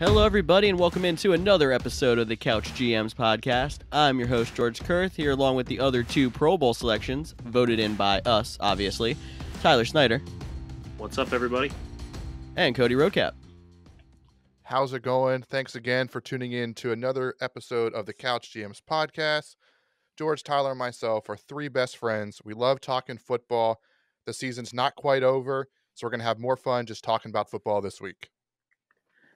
Hello, everybody, and welcome into another episode of the Couch GMs podcast. I'm your host, George Kerth, here along with the other two Pro Bowl selections, voted in by us, obviously, Tyler Snyder. What's up, everybody? And Cody Roadcap. How's it going? Thanks again for tuning in to another episode of the Couch GMs podcast. George, Tyler, and myself are three best friends. We love talking football. The season's not quite over, so we're going to have more fun just talking about football this week.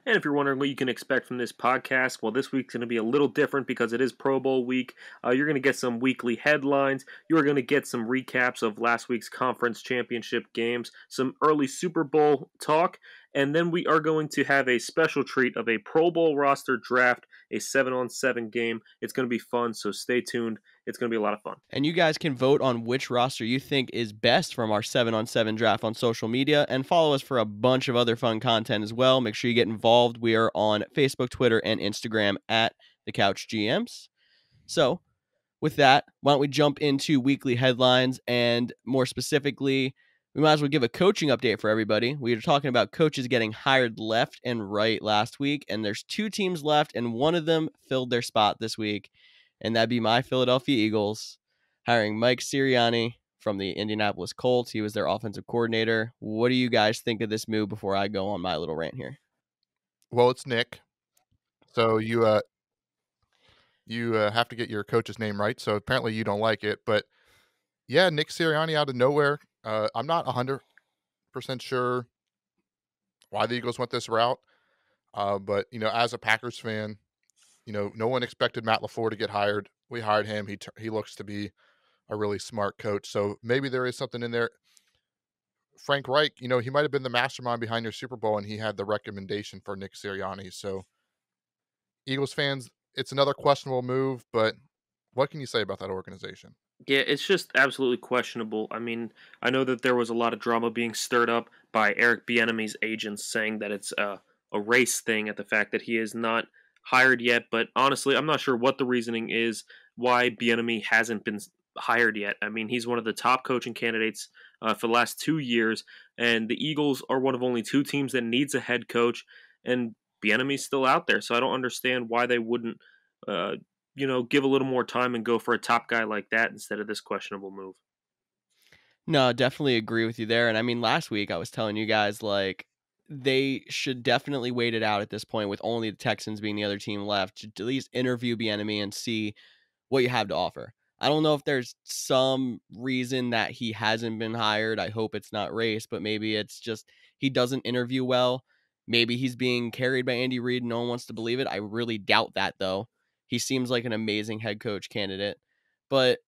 And if you're wondering what you can expect from this podcast, well, this week's going to be a little different because it is Pro Bowl week. You're going to get some weekly headlines. You're going to get some recaps of last week's conference championship games, some early Super Bowl talk, and then we are going to have a special treat of a Pro Bowl roster draft, a 7-on-7 game. It's going to be fun, so stay tuned. It's going to be a lot of fun. And you guys can vote on which roster you think is best from our 7-on-7 draft on social media, and follow us for a bunch of other fun content as well. Make sure you get involved. We are on Facebook, Twitter, and Instagram at The Couch GMs. So with that, why don't we jump into weekly headlines, and more specifically, we might as well give a coaching update for everybody. We were talking about coaches getting hired left and right last week, and there's two teams left, and one of them filled their spot this week. And that'd be my Philadelphia Eagles hiring Nick Sirianni from the Indianapolis Colts. He was their offensive coordinator. What do you guys think of this move before I go on my little rant here? Well, it's Nick. So you have to get your coach's name right. So apparently you don't like it. But yeah, Nick Sirianni out of nowhere. I'm not 100% sure why the Eagles went this route. But, you know, as a Packers fan, you know, no one expected Matt LaFleur to get hired. We hired him. He looks to be a really smart coach. So maybe there is something in there. Frank Reich, you know, he might have been the mastermind behind your Super Bowl, and he had the recommendation for Nick Sirianni. So Eagles fans, it's another questionable move, but what can you say about that organization? Yeah, it's just absolutely questionable. I mean, I know that there was a lot of drama being stirred up by Eric Bieniemy's agents saying that it's a race thing at the fact that he is not hired yet, but honestly, I'm not sure what the reasoning is why Bieniemy hasn't been hired yet. I mean, he's one of the top coaching candidates for the last 2 years, and the Eagles are one of only two teams that needs a head coach, and Bieniemy's still out there, so I don't understand why they wouldn't, you know, give a little more time and go for a top guy like that instead of this questionable move. No, I definitely agree with you there, and I mean, last week I was telling you guys, like, they should definitely wait it out at this point with only the Texans being the other team left to at least interview Bieniemy and see what you have to offer. I don't know if there's some reason that he hasn't been hired. I hope it's not race, but maybe it's just he doesn't interview well. Maybe he's being carried by Andy Reid and no one wants to believe it. I really doubt that, though. He seems like an amazing head coach candidate, but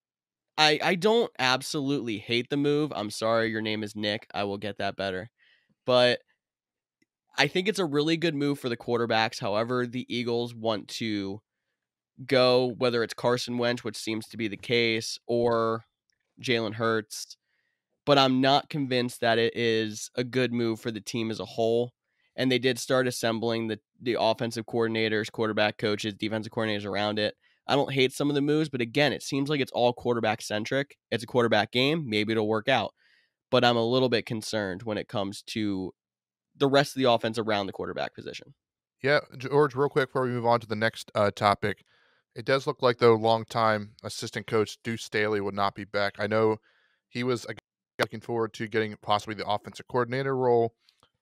I don't absolutely hate the move. I'm sorry. Your name is Nick. I will get that better. But I think it's a really good move for the quarterbacks. However, the Eagles want to go, whether it's Carson Wentz, which seems to be the case, or Jalen Hurts. But I'm not convinced that it is a good move for the team as a whole. And they did start assembling the offensive coordinators, quarterback coaches, defensive coordinators around it. I don't hate some of the moves, but again, it seems like it's all quarterback-centric. It's a quarterback game. Maybe it'll work out. But I'm a little bit concerned when it comes to the rest of the offense around the quarterback position. Yeah, George, real quick before we move on to the next topic, it does look like, though, longtime assistant coach Deuce Staley would not be back. I know he was looking forward to getting possibly the offensive coordinator role.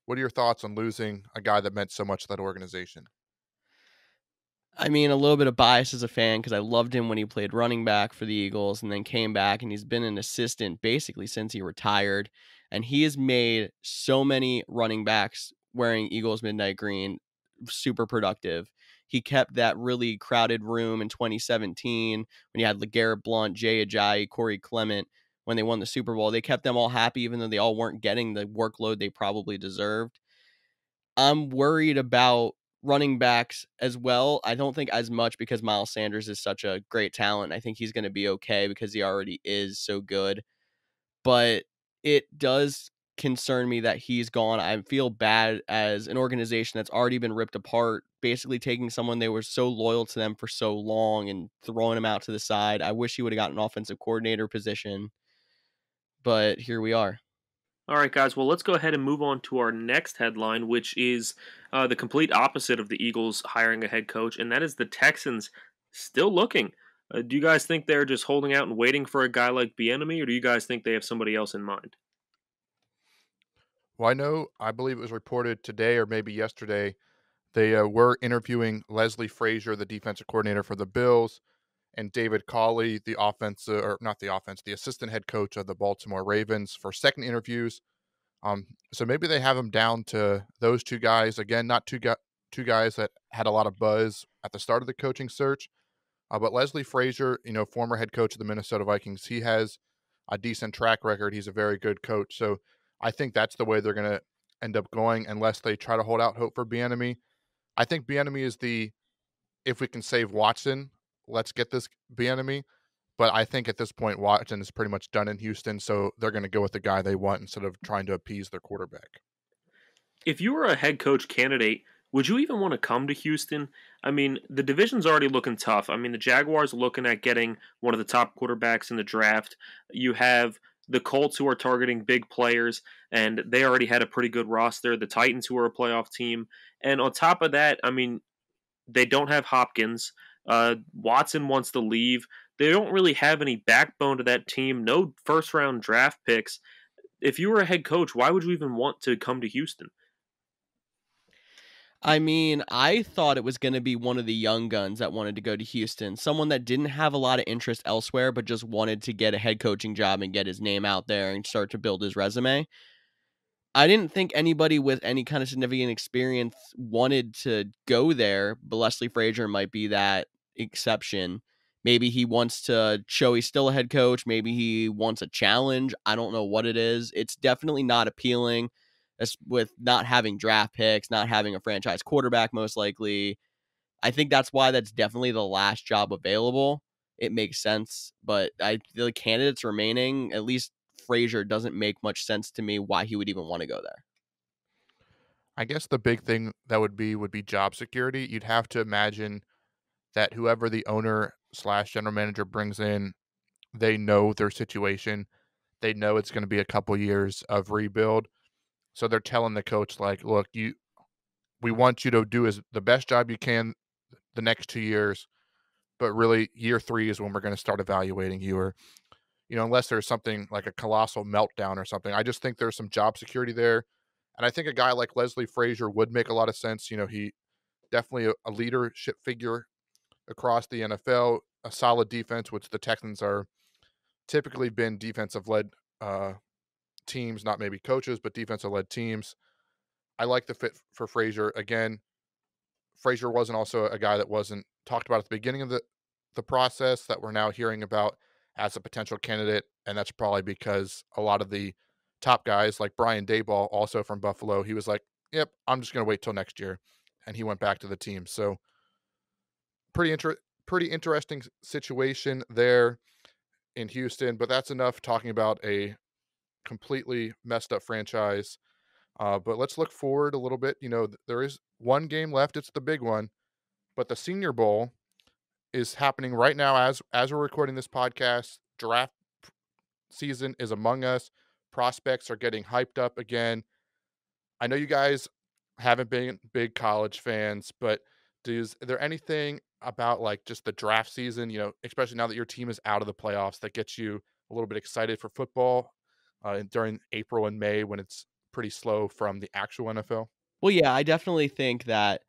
What are your thoughts on losing a guy that meant so much to that organization? I mean, a little bit of bias as a fan because I loved him when he played running back for the Eagles and then came back, and he's been an assistant basically since he retired. And he has made so many running backs wearing Eagles midnight green super productive. He kept that really crowded room in 2017 when you had LeGarrette Blount, Jay Ajayi, Corey Clement, when they won the Super Bowl. They kept them all happy, even though they all weren't getting the workload they probably deserved. I'm worried about running backs as well. I don't think as much because Miles Sanders is such a great talent. I think he's going to be okay because he already is so good. But it does concern me that he's gone. I feel bad as an organization that's already been ripped apart, basically taking someone they were so loyal to them for so long and throwing him out to the side. I wish he would have gotten an offensive coordinator position, but here we are. All right, guys, well, let's go ahead and move on to our next headline, which is the complete opposite of the Eagles hiring a head coach, and that is the Texans still looking. Do you guys think they're just holding out and waiting for a guy like Bieniemy, or do you guys think they have somebody else in mind? Well, I believe it was reported today or maybe yesterday, they were interviewing Leslie Frazier, the defensive coordinator for the Bills, and David Cauley, the assistant head coach of the Baltimore Ravens, for second interviews. So maybe they have them down to those two guys. Again, not two guys that had a lot of buzz at the start of the coaching search. But Leslie Frazier, former head coach of the Minnesota Vikings, he has a decent track record. He's a very good coach. So I think that's the way they're going to end up going unless they try to hold out hope for Bieniemy. I think Bieniemy is if we can save Watson, let's get this Bieniemy. But I think at this point, Watson is pretty much done in Houston, so they're going to go with the guy they want instead of trying to appease their quarterback. If you were a head coach candidate, would you even want to come to Houston? I mean, the division's already looking tough. I mean, the Jaguars are looking at getting one of the top quarterbacks in the draft. You have the Colts, who are targeting big players, and they already had a pretty good roster. The Titans, who are a playoff team. And on top of that, I mean, they don't have Hopkins. Watson wants to leave. They don't really have any backbone to that team. No first-round draft picks. If you were a head coach, why would you even want to come to Houston? I mean, I thought it was going to be one of the young guns that wanted to go to Houston, someone that didn't have a lot of interest elsewhere but just wanted to get a head coaching job and get his name out there and start to build his resume. I didn't think anybody with any kind of significant experience wanted to go there, but Leslie Frazier might be that exception. Maybe he wants to show he's still a head coach. Maybe he wants a challenge. I don't know what it is. It's definitely not appealing. With not having draft picks, not having a franchise quarterback, most likely. I think that's why that's definitely the last job available. It makes sense, but the candidates remaining, at least Frazier, doesn't make much sense to me why he would even want to go there. I guess the big thing that would be job security. You'd have to imagine that whoever the owner / general manager brings in, they know their situation. They know it's going to be a couple years of rebuild. So they're telling the coach, like, look, we want you to do the best job you can the next 2 years, but really year 3 is when we're going to start evaluating you, or, unless there's something like a colossal meltdown or something. I just think there's some job security there. And I think a guy like Leslie Frazier would make a lot of sense. He definitely a leadership figure across the NFL, a solid defense, which the Texans are typically been defensive-led teams, not maybe coaches, but defensive-led teams. I like the fit for Frazier. Again, Frazier wasn't also a guy that wasn't talked about at the beginning of the process that we're now hearing about as a potential candidate, and that's probably because a lot of the top guys, like Brian Daboll, also from Buffalo, he was like, yep, I'm just going to wait till next year, and he went back to the team. So pretty interesting situation there in Houston, but that's enough talking about a completely messed up franchise. But let's look forward a little bit. There is one game left. It's the big one, but the Senior Bowl is happening right now as we're recording this podcast. Draft season is among us. Prospects are getting hyped up again. I know you guys haven't been big college fans, but is there anything about like just the draft season, especially now that your team is out of the playoffs, that gets you a little bit excited for football? During April and May when it's pretty slow from the actual NFL? Well, yeah, I definitely think that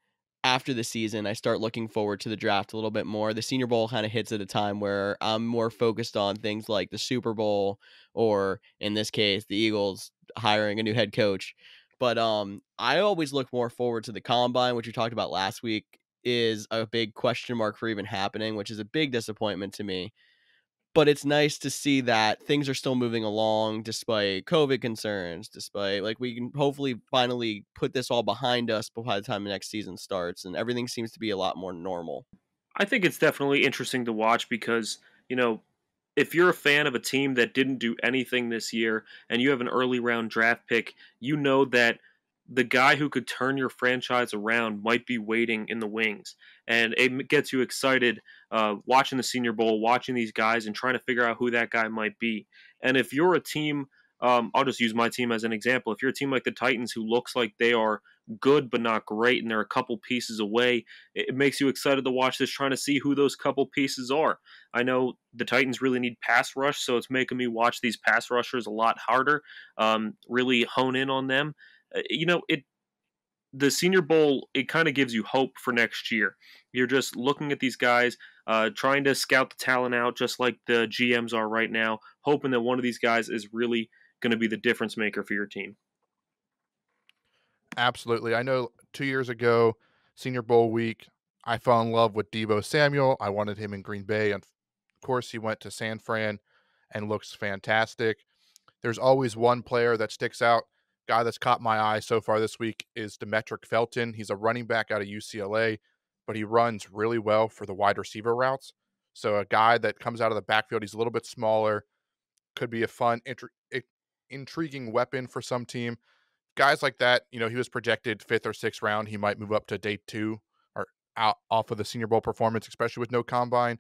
after the season, I start looking forward to the draft a little bit more. The Senior Bowl kind of hits at a time where I'm more focused on things like the Super Bowl or, in this case, the Eagles hiring a new head coach. But I always look more forward to the Combine, which we talked about last week, is a big question mark for even happening, which is a big disappointment to me. But it's nice to see that things are still moving along despite COVID concerns, despite we can hopefully finally put this all behind us by the time the next season starts, and everything seems to be a lot more normal. I think it's definitely interesting to watch because, if you're a fan of a team that didn't do anything this year and you have an early round draft pick, that the guy who could turn your franchise around might be waiting in the wings. And it gets you excited watching the Senior Bowl, watching these guys and trying to figure out who that guy might be. And if you're a team I'll just use my team as an example. If you're a team like the Titans who looks like they are good but not great and they're a couple pieces away, it makes you excited to watch this, trying to see who those couple pieces are. I know the Titans really need pass rush, so it's making me watch these pass rushers a lot harder, really hone in on them. The Senior Bowl, it kind of gives you hope for next year. You're just looking at these guys, trying to scout the talent out just like the GMs are right now, hoping that one of these guys is really going to be the difference maker for your team. Absolutely. I know 2 years ago, Senior Bowl week, I fell in love with Deebo Samuel. I wanted him in Green Bay. And of course, he went to San Fran and looks fantastic. There's always one player that sticks out. Guy that's caught my eye so far this week is Demetric Felton. He's a running back out of UCLA, but he runs really well for the wide receiver routes. So a guy that comes out of the backfield, he's a little bit smaller, could be a fun, intriguing weapon for some team. Guys like that, he was projected 5th or 6th round. He might move up to day 2 or out off of the Senior Bowl performance, especially with no combine.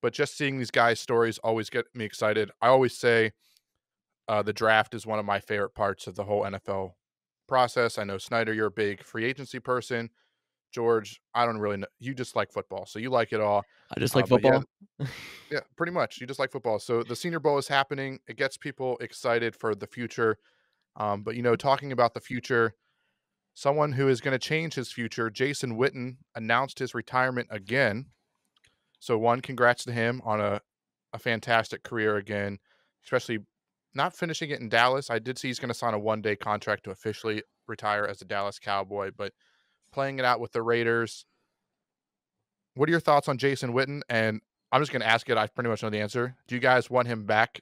But just seeing these guys' stories always get me excited. I always say, the draft is one of my favorite parts of the whole NFL process. I know, Snyder, you're a big free agency person. George, I don't really know. You just like football, so you like it all. I just like football. Yeah, pretty much. You just like football. So the Senior Bowl is happening. It gets people excited for the future. But, talking about the future, someone who is going to change his future, Jason Witten, announced his retirement again. So, one, congrats to him on a fantastic career again, especially not finishing it in Dallas. I did see he's going to sign a one-day contract to officially retire as a Dallas Cowboy, but playing it out with the Raiders. What are your thoughts on Jason Witten? And I'm just going to ask it. I pretty much know the answer. Do you guys want him back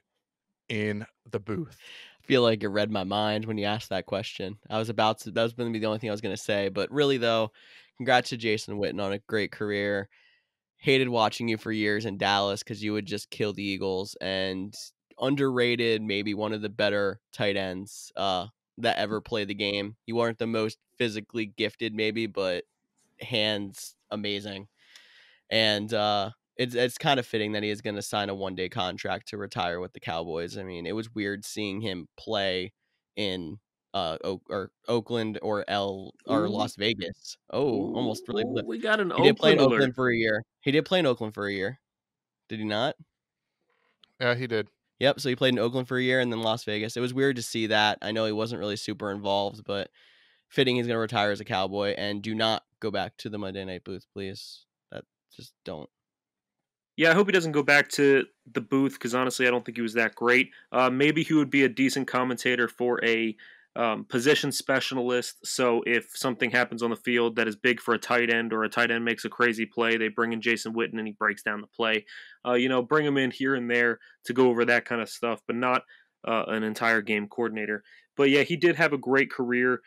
in the booth? I feel like it read my mind when you asked that question. That was going to be the only thing I was going to say. But really, though, congrats to Jason Witten on a great career. Hated watching you for years in Dallas because you would just kill the Eagles, and underrated, maybe one of the better tight ends that ever played the game. You weren't the most physically gifted, maybe, but hands amazing. And it's kind of fitting that he is going to sign a one-day contract to retire with the Cowboys. I mean, it was weird seeing him play in Oakland or Las Vegas. Oh, almost really. We got an Oakland. He did play in Oakland for a year. Did he not? Yeah, he did. Yep, so he played in Oakland for a year and then Las Vegas. It was weird to see that. I know he wasn't really super involved, but fitting he's going to retire as a Cowboy. And do not go back to the Monday Night booth, please. That just don't. Yeah, I hope he doesn't go back to the booth because, honestly, I don't think he was that great. Maybe he would be a decent commentator for a position specialist. So if something happens on the field that is big for a tight end, or a tight end makes a crazy play, they bring in Jason Witten and he breaks down the play. Bring him in here and there to go over that kind of stuff, but not an entire game coordinator. But yeah, he did have a great career.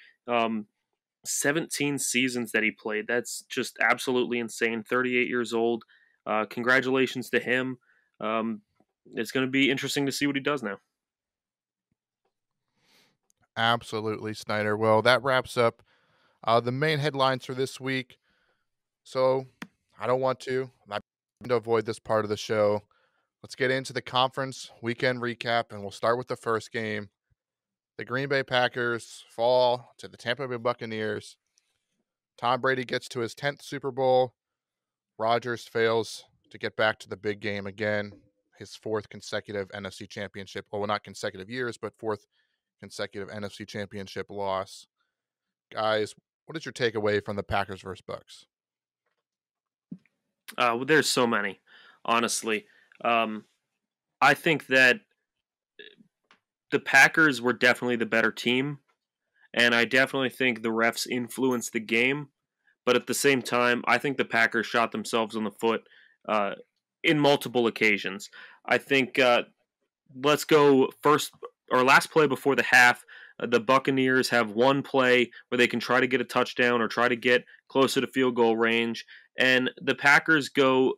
17 seasons that he played. That's just absolutely insane. 38 years old. Congratulations to him. It's going to be interesting to see what he does now. Absolutely, Snyder. Well, that wraps up the main headlines for this week. So I'm going to avoid this part of the show. Let's get into the conference weekend recap, and we'll start with the first game. The Green Bay Packers fall to the Tampa Bay Buccaneers. Tom Brady gets to his 10th Super Bowl. Rodgers fails to get back to the big game again. His 4th consecutive NFC championship. Well, not consecutive years, but 4th consecutive NFC championship loss. Guys, what is your takeaway from the Packers versus Bucks? Well, there's so many, honestly. I think that the Packers were definitely the better team, and I definitely think the refs influenced the game. But at the same time, I think the Packers shot themselves in the foot in multiple occasions. I think let's go first. Our last play before the half, the Buccaneers have one play where they can try to get a touchdown or try to get closer to field goal range, and the Packers go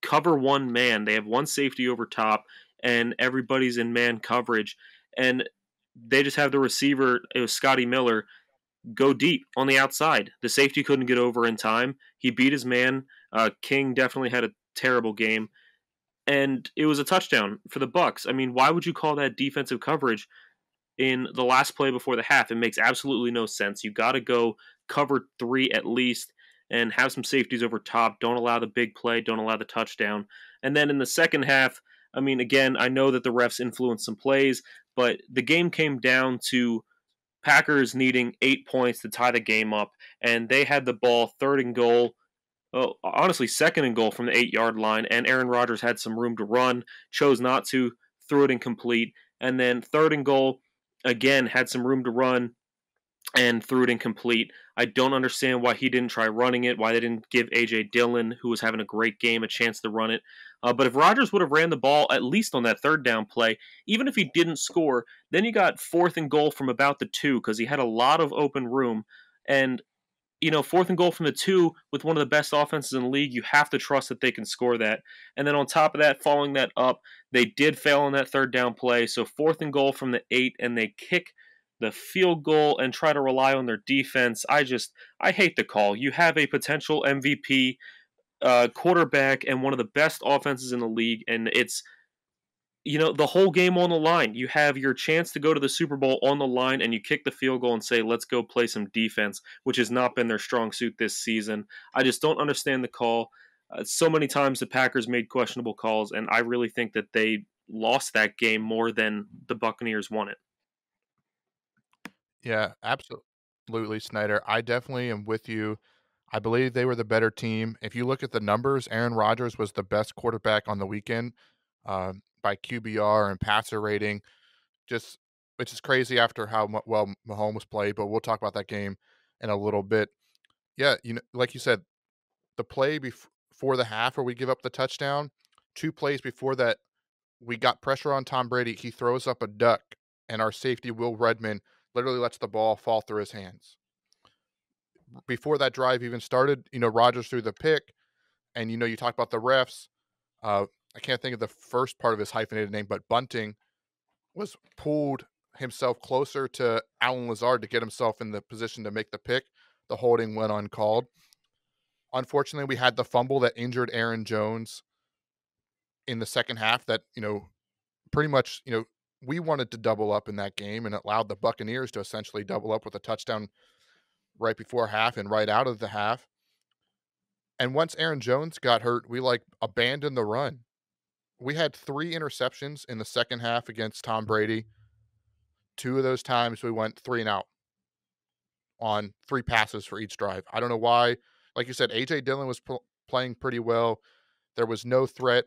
cover one man. They have one safety over top, and everybody's in man coverage, and they just have the receiver, it was Scotty Miller, go deep on the outside. The safety couldn't get over in time. He beat his man. King definitely had a terrible game. And it was a touchdown for the Bucs. I mean, why would you call that defensive coverage in the last play before the half. It makes absolutely no sense. You got to go cover three at least and have some safeties over top. Don't allow the big play. Don't allow the touchdown. And then in the second half, I mean, again, I know that the refs influenced some plays, but the game came down to Packers needing 8 points to tie the game up, and they had the ball third and goal. Oh, honestly, second and goal from the 8-yard line, and Aaron Rodgers had some room to run, chose not to, threw it incomplete, and then third and goal, again, had some room to run and threw it incomplete. I don't understand why he didn't try running it, why they didn't give A.J. Dillon, who was having a great game, a chance to run it. But if Rodgers would have ran the ball at least on that third down play, even if he didn't score, then you got fourth and goal from about the 2 because he had a lot of open room. And, you know, fourth and goal from the 2 with one of the best offenses in the league, you have to trust that they can score that. And then on top of that, following that up, they did fail on that third down play. So fourth and goal from the 8, and they kick the field goal and try to rely on their defense. I hate the call. You have a potential MVP quarterback and one of the best offenses in the league, and it's, you know, the whole game on the line. You have your chance to go to the Super Bowl on the line, and you kick the field goal and say, let's go play some defense, which has not been their strong suit this season. I just don't understand the call. So many times the Packers made questionable calls, and I really think that they lost that game more than the Buccaneers won it. Yeah, absolutely, Snyder. I definitely am with you. I believe they were the better team. If you look at the numbers, Aaron Rodgers was the best quarterback on the weekend by QBR and passer rating, just which is crazy after how well Mahomes played. But we'll talk about that game in a little bit. Yeah, you know, like you said, the play before the half where we give up the touchdown, 2 plays before that, we got pressure on Tom Brady. He throws up a duck, and our safety, Will Redmond, literally lets the ball fall through his hands. Before that drive even started, you know, Rodgers threw the pick, and, you know, you talk about the refs. I can't think of the first part of his hyphenated name, but Bunting was pulled himself closer to Allen Lazard to get himself in the position to make the pick. The holding went uncalled. Unfortunately, we had the fumble that injured Aaron Jones in the second half that, you know, pretty much, you know, we wanted to double up in that game and allowed the Buccaneers to essentially double up with a touchdown right before half and right out of the half. And once Aaron Jones got hurt, we like abandoned the run. We had 3 interceptions in the second half against Tom Brady. 2 of those times we went 3 and out on 3 passes for each drive. I don't know why. Like you said, A.J. Dillon was playing pretty well. There was no threat.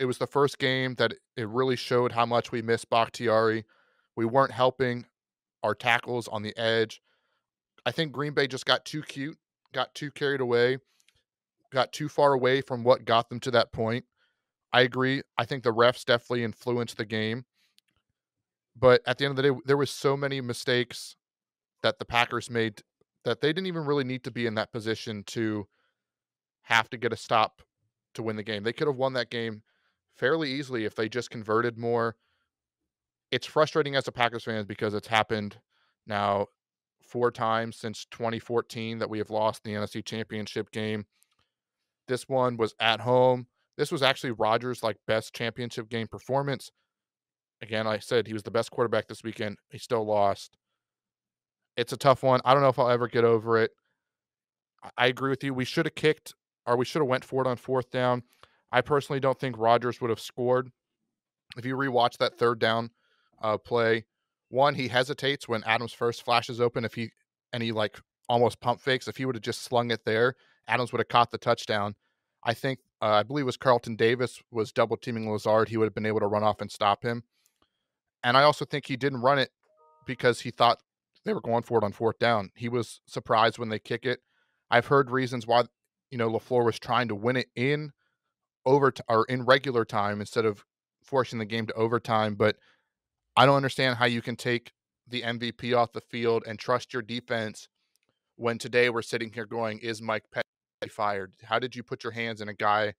It was the first game that it really showed how much we missed Bakhtiari. We weren't helping our tackles on the edge. I think Green Bay just got too cute, got too carried away, got too far away from what got them to that point. I agree. I think the refs definitely influenced the game. But at the end of the day, there was so many mistakes that the Packers made that they didn't even really need to be in that position to have to get a stop to win the game. They could have won that game fairly easily if they just converted more. It's frustrating as a Packers fan because it's happened now 4 times since 2014 that we have lost the NFC Championship game. This one was at home. This was actually Rodgers' best championship game performance. Again, I said he was the best quarterback this weekend. He still lost. It's a tough one. I don't know if I'll ever get over it. I agree with you. We should have kicked, or we should have went for it on 4th down. I personally don't think Rodgers would have scored. If you rewatch that third down play, one, he hesitates when Adams first flashes open. He almost pump fakes. If he would have just slung it there, Adams would have caught the touchdown. I think I believe it was Carlton Davis was double teaming Lazard. He would have been able to run off and stop him. And I also think he didn't run it because he thought they were going for it on 4th down. He was surprised when they kick it. I've heard reasons why, you know, LaFleur was trying to win it in in regular time instead of forcing the game to overtime. But I don't understand how you can take the MVP off the field and trust your defense when today we're sitting here going, is Mike Petty fired? How did you put your hands in a guy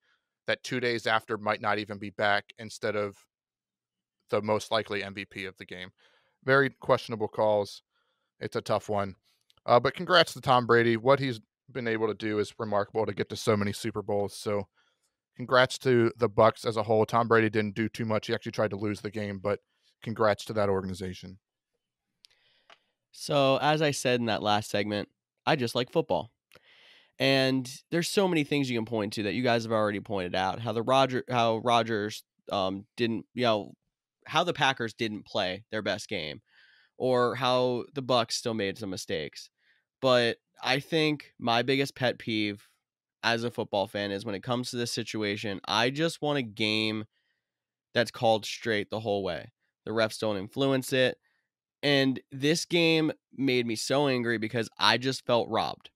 that 2 days after might not even be back instead of the most likely MVP of the game? Very questionable calls. It's a tough one. But congrats to Tom Brady. What he's been able to do is remarkable to get to so many Super Bowls. So congrats to the Bucs as a whole. Tom Brady didn't do too much. He actually tried to lose the game, but congrats to that organization. So as I said in that last segment, I just like football. And there's so many things you can point to that you guys have already pointed out. How Rodgers didn't, you know, how the Packers didn't play their best game, or how the Bucs still made some mistakes. But I think my biggest pet peeve as a football fan is when it comes to this situation, I just want a game that's called straight the whole way. The refs don't influence it. And this game made me so angry because I just felt robbed.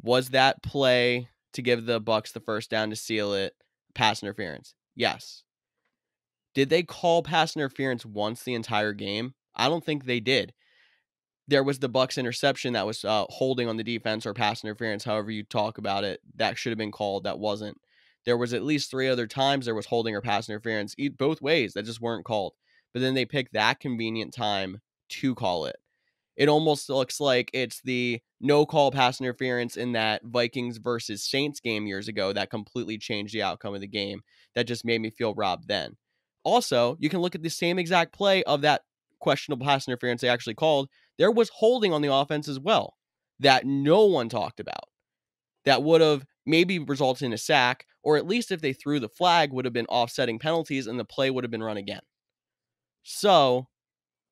Was that play to give the Bucs the first down to seal it pass interference? Yes. Did they call pass interference once the entire game? I don't think they did. There was the Bucs interception that was holding on the defense, or pass interference, however you talk about it. That should have been called. That wasn't. There was at least three other times there was holding or pass interference both ways that just weren't called. But then they picked that convenient time to call it. It almost looks like it's the no-call pass interference in that Vikings versus Saints game years ago that completely changed the outcome of the game. That just made me feel robbed then. Also, you can look at the same exact play of that questionable pass interference they actually called. There was holding on the offense as well that no one talked about. That would have maybe resulted in a sack, or at least if they threw the flag, would have been offsetting penalties and the play would have been run again. So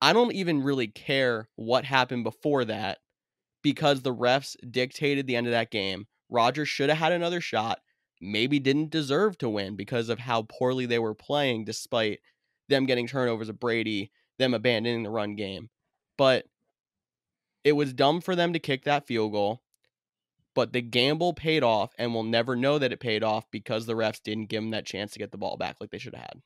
I don't even really care what happened before that, because the refs dictated the end of that game. Rodgers should have had another shot, maybe didn't deserve to win because of how poorly they were playing, despite them getting turnovers of Brady, them abandoning the run game. But it was dumb for them to kick that field goal, but the gamble paid off, and we'll never know that it paid off because the refs didn't give them that chance to get the ball back like they should have had.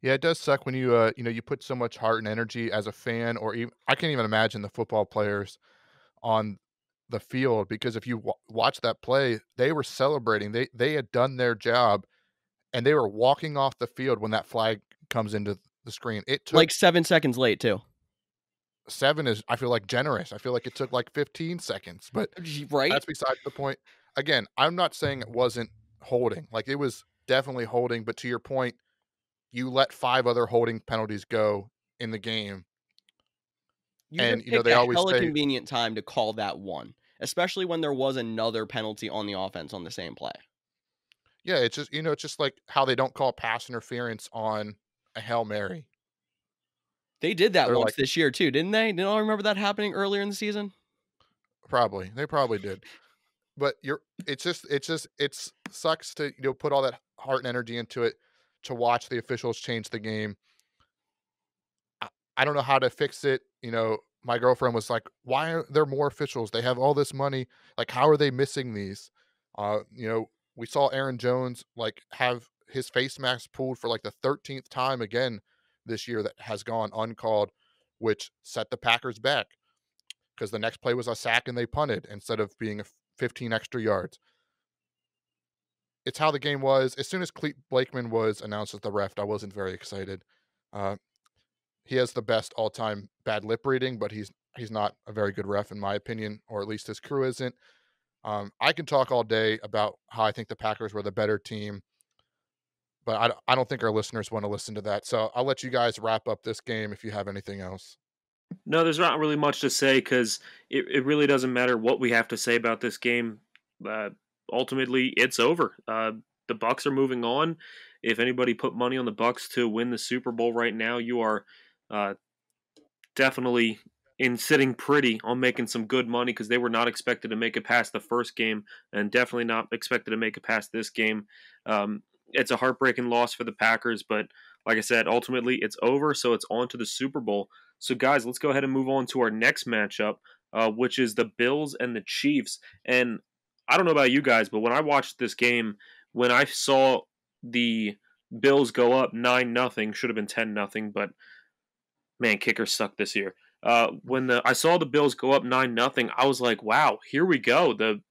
Yeah, it does suck when you you put so much heart and energy as a fan, or even, I can't even imagine the football players on the field, because if you watch that play, they were celebrating. They had done their job, and they were walking off the field when that flag comes into the screen. It took like 7 seconds late too. 7 is, I feel like, generous. I feel like it took like 15 seconds, but right? That's beside the point. Again, I'm not saying it wasn't holding. Like, it was definitely holding, but to your point, you let 5 other holding penalties go in the game. They always say a convenient time to call that one, especially when there was another penalty on the offense on the same play. Yeah, it's just, it's just like how they don't call pass interference on a Hail Mary. They did that once this year too, didn't they? Didn't I remember that happening earlier in the season? Probably. They probably did. But it sucks to put all that heart and energy into it, to watch the officials change the game. I don't know how to fix it. My girlfriend was like, why are there more officials? They have all this money. Like, how are they missing these? We saw Aaron Jones have his face mask pulled for the 13th time again this year that has gone uncalled, which set the Packers back because the next play was a sack and they punted instead of being 15 extra yards. It's how the game was. As soon as Cleet Blakeman was announced as the ref, I wasn't very excited. He has the best all-time bad lip reading, but he's not a very good ref in my opinion, or at least his crew isn't. I can talk all day about how I think the Packers were the better team, but I don't think our listeners want to listen to that. So I'll let you guys wrap up this game if you have anything else. No, there's not really much to say because it really doesn't matter what we have to say about this game. Ultimately, it's over. The Bucs are moving on. If anybody put money on the Bucs to win the Super Bowl right now, you are definitely in sitting pretty on making some good money, because they were not expected to make it past the first game and definitely not expected to make it past this game. It's a heartbreaking loss for the Packers, but like I said, ultimately it's over, so it's on to the Super Bowl. So guys, let's go ahead and move on to our next matchup, which is the Bills and the Chiefs. And I don't know about you guys, but when I watched this game, when I saw the Bills go up 9-0, should have been 10-0, but man, kickers suck this year. I saw the Bills go up 9-0, I was like, wow, here we go. The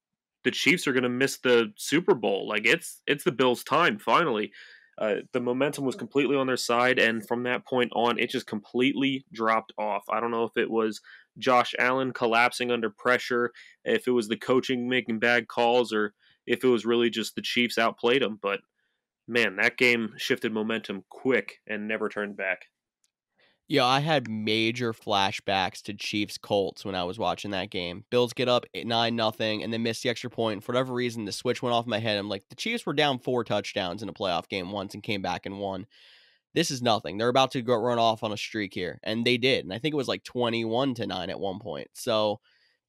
Chiefs are going to miss the Super Bowl. It's the Bills' time, finally. The momentum was completely on their side, and from that point on, it just completely dropped off. I don't know if it was Josh Allen collapsing under pressure, if it was the coaching making bad calls, or if it was really just the Chiefs outplayed them. But man, that game shifted momentum quick and never turned back. Yeah, I had major flashbacks to Chiefs-Colts when I was watching that game. Bills get up 9-0 and then miss the extra point. For whatever reason, the switch went off in my head. I'm like, the Chiefs were down 4 touchdowns in a playoff game once and came back and won. This is nothing. They're about to go run off on a streak here. And they did. And I think it was like 21-9 at one point. So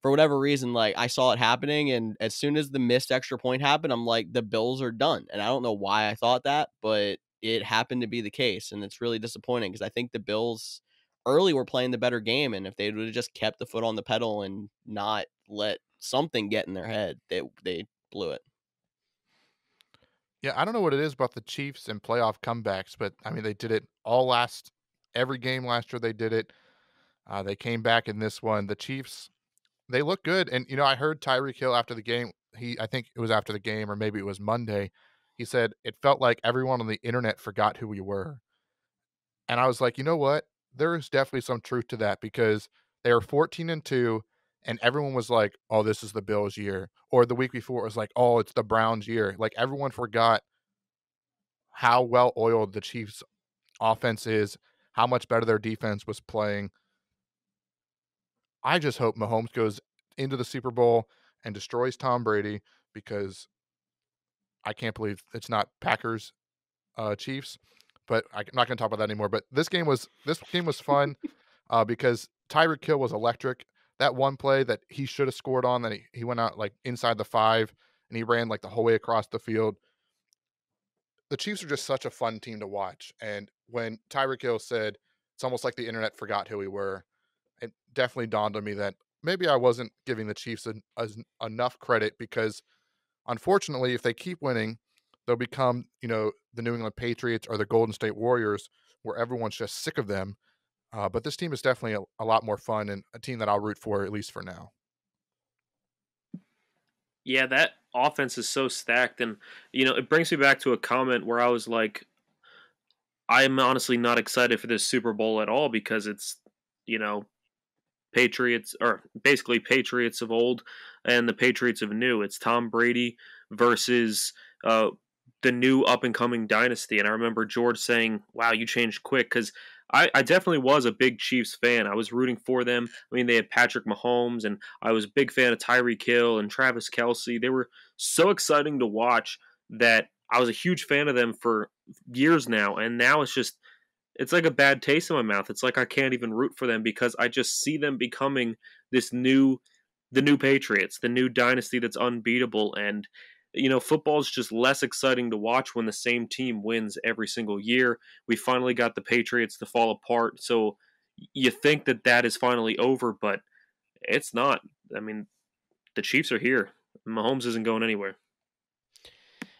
for whatever reason, like, I saw it happening. And as soon as the missed extra point happened, I'm like, the Bills are done. And I don't know why I thought that, but it happened to be the case. And it's really disappointing because I think the Bills early were playing the better game. And if they would have just kept the foot on the pedal and not let something get in their head, they blew it. Yeah, I don't know what it is about the Chiefs and playoff comebacks, but I mean, they did it every game last year. They did it. They came back in this one. The Chiefs, they look good. And, you know, I heard Tyreek Hill after the game. I think it was after the game, or maybe it was Monday. He said, it felt like everyone on the internet forgot who we were. And I was like, you know what? There is definitely some truth to that, because they were 14-2 and everyone was like, oh, this is the Bills year. Or the week before it was like, oh, it's the Browns year. Like, everyone forgot how well oiled the Chiefs offense is, how much better their defense was playing. I just hope Mahomes goes into the Super Bowl and destroys Tom Brady, because I can't believe it's not Packers, Chiefs, but I'm not going to talk about that anymore. But this game was fun because Tyreek Hill was electric. That one play that he should have scored on, that he went out like inside the 5 and he ran like the whole way across the field. The Chiefs are just such a fun team to watch. And when Tyreek Hill said, it's almost like the internet forgot who we were, it definitely dawned on me that maybe I wasn't giving the Chiefs enough credit, because unfortunately, if they keep winning, they'll become, you know, the New England Patriots or the Golden State Warriors, where everyone's just sick of them. But this team is definitely a lot more fun, and a team that I'll root for, at least for now. Yeah, that offense is so stacked. And, you know, it brings me back to a comment where I was like, I'm honestly not excited for this Super Bowl at all, because it's, you know, Patriots, or basically Patriots of old and the Patriots of new. It's Tom Brady versus the new up-and-coming dynasty. And I remember George saying, wow, you changed quick, because I definitely was a big Chiefs fan. I was rooting for them. I mean, they had Patrick Mahomes, and I was a big fan of Tyreek Hill and Travis Kelce. They were so exciting to watch that I was a huge fan of them for years now, and now it's just, it's like a bad taste in my mouth. It's like I can't even root for them, because I just see them becoming the new Patriots, the new dynasty that's unbeatable. And, you know, football's just less exciting to watch when the same team wins every single year. We finally got the Patriots to fall apart. So you think that that is finally over, but it's not. I mean, the Chiefs are here. Mahomes isn't going anywhere.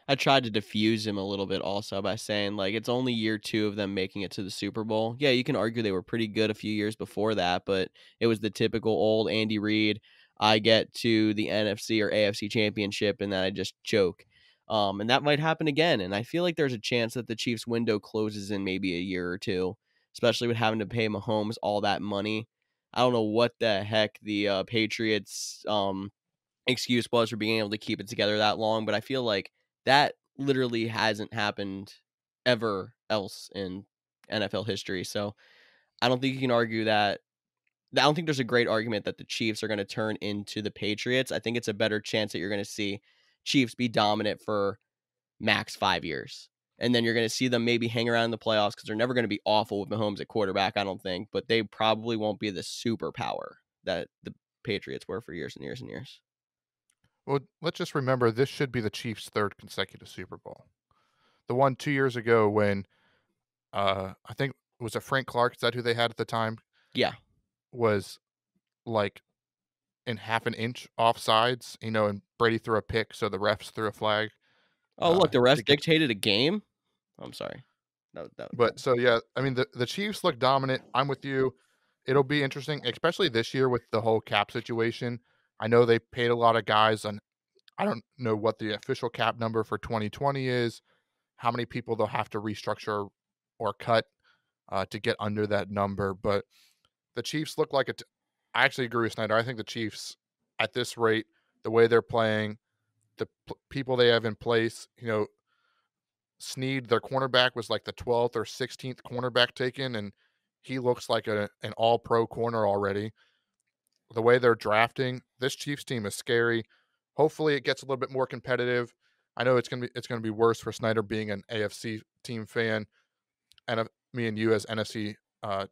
I tried to diffuse him a little bit also by saying, like, it's only year 2 of them making it to the Super Bowl. Yeah, you can argue they were pretty good a few years before that, but it was the typical old Andy Reid, I get to the NFC or AFC championship and then I just choke. And that might happen again. And I feel like there's a chance that the Chiefs window closes in maybe a year or two, especially with having to pay Mahomes all that money. I don't know what the heck the Patriots excuse was for being able to keep it together that long, but I feel like that literally hasn't happened ever else in NFL history. So I don't think you can argue that. I don't think there's a great argument that the Chiefs are going to turn into the Patriots. I think it's a better chance that you're going to see Chiefs be dominant for max 5 years. And then you're going to see them maybe hang around in the playoffs, because they're never going to be awful with Mahomes at quarterback, I don't think. But they probably won't be the superpower that the Patriots were for years and years and years. Well, let's just remember, this should be the Chiefs' 3rd consecutive Super Bowl. The one 2 years ago when I think it was a Frank Clark, is that who they had at the time? Yeah. Was like in half an inch offsides, you know, and Brady threw a pick, so the refs threw a flag. Oh, look, the refs dictated a game? I'm sorry. No. But so, yeah, I mean, the Chiefs look dominant. I'm with you. It'll be interesting, especially this year with the whole cap situation. I know they paid a lot of guys, and I don't know what the official cap number for 2020 is, how many people they'll have to restructure or cut to get under that number. But the Chiefs look like it. I actually agree with Snyder. I think the Chiefs, at this rate, the way they're playing, the people they have in place, you know, Snead, their cornerback, was like the 12th or 16th cornerback taken, and he looks like an all-pro corner already. The way they're drafting, this Chiefs team is scary. Hopefully it gets a little bit more competitive. I know it's gonna be worse for Snyder being an AFC team fan, and me and you as NFC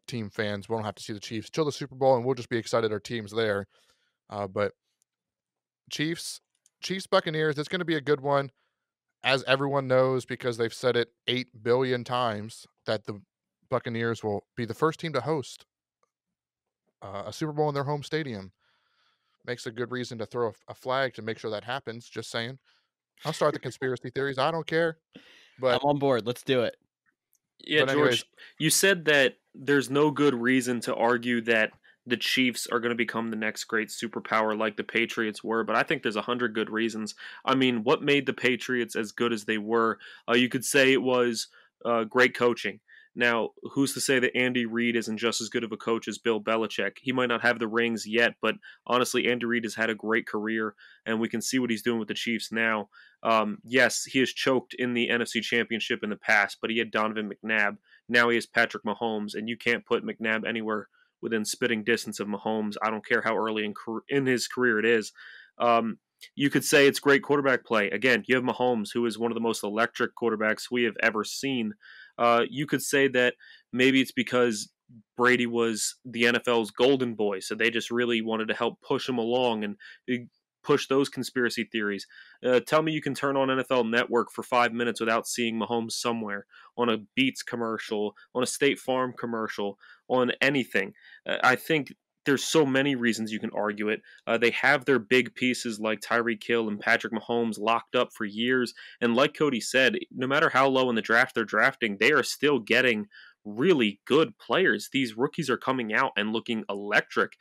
team fans, we don't have to see the Chiefs till the Super Bowl, and we'll just be excited our team's there. But Chiefs Buccaneers, it's going to be a good one, as everyone knows, because they've said it 8 billion times that the Buccaneers will be the first team to host a Super Bowl in their home stadium. Makes a good reason to throw a flag to make sure that happens. Just saying. I'll start the conspiracy theories. I don't care. But I'm on board. Let's do it. Yeah, but George, you said that there's no good reason to argue that the Chiefs are going to become the next great superpower like the Patriots were, but I think there's 100 good reasons. I mean, what made the Patriots as good as they were? You could say it was great coaching. Now, who's to say that Andy Reid isn't just as good of a coach as Bill Belichick? He might not have the rings yet, but honestly, Andy Reid has had a great career, and we can see what he's doing with the Chiefs now. Yes, he has choked in the NFC Championship in the past, but he had Donovan McNabb. Now he has Patrick Mahomes, and you can't put McNabb anywhere within spitting distance of Mahomes. I don't care how early in his career it is. You could say it's great quarterback play. Again, you have Mahomes, who is one of the most electric quarterbacks we have ever seen. You could say that maybe it's because Brady was the NFL's golden boy, so they just really wanted to help push him along and push those conspiracy theories. Tell me you can turn on NFL Network for 5 minutes without seeing Mahomes somewhere, on a Beats commercial, on a State Farm commercial, on anything. I think there's so many reasons you can argue it. They have their big pieces like Tyreek Hill and Patrick Mahomes locked up for years. And like Cody said, no matter how low in the draft they're drafting, they are still getting really good players. These rookies are coming out and looking electric.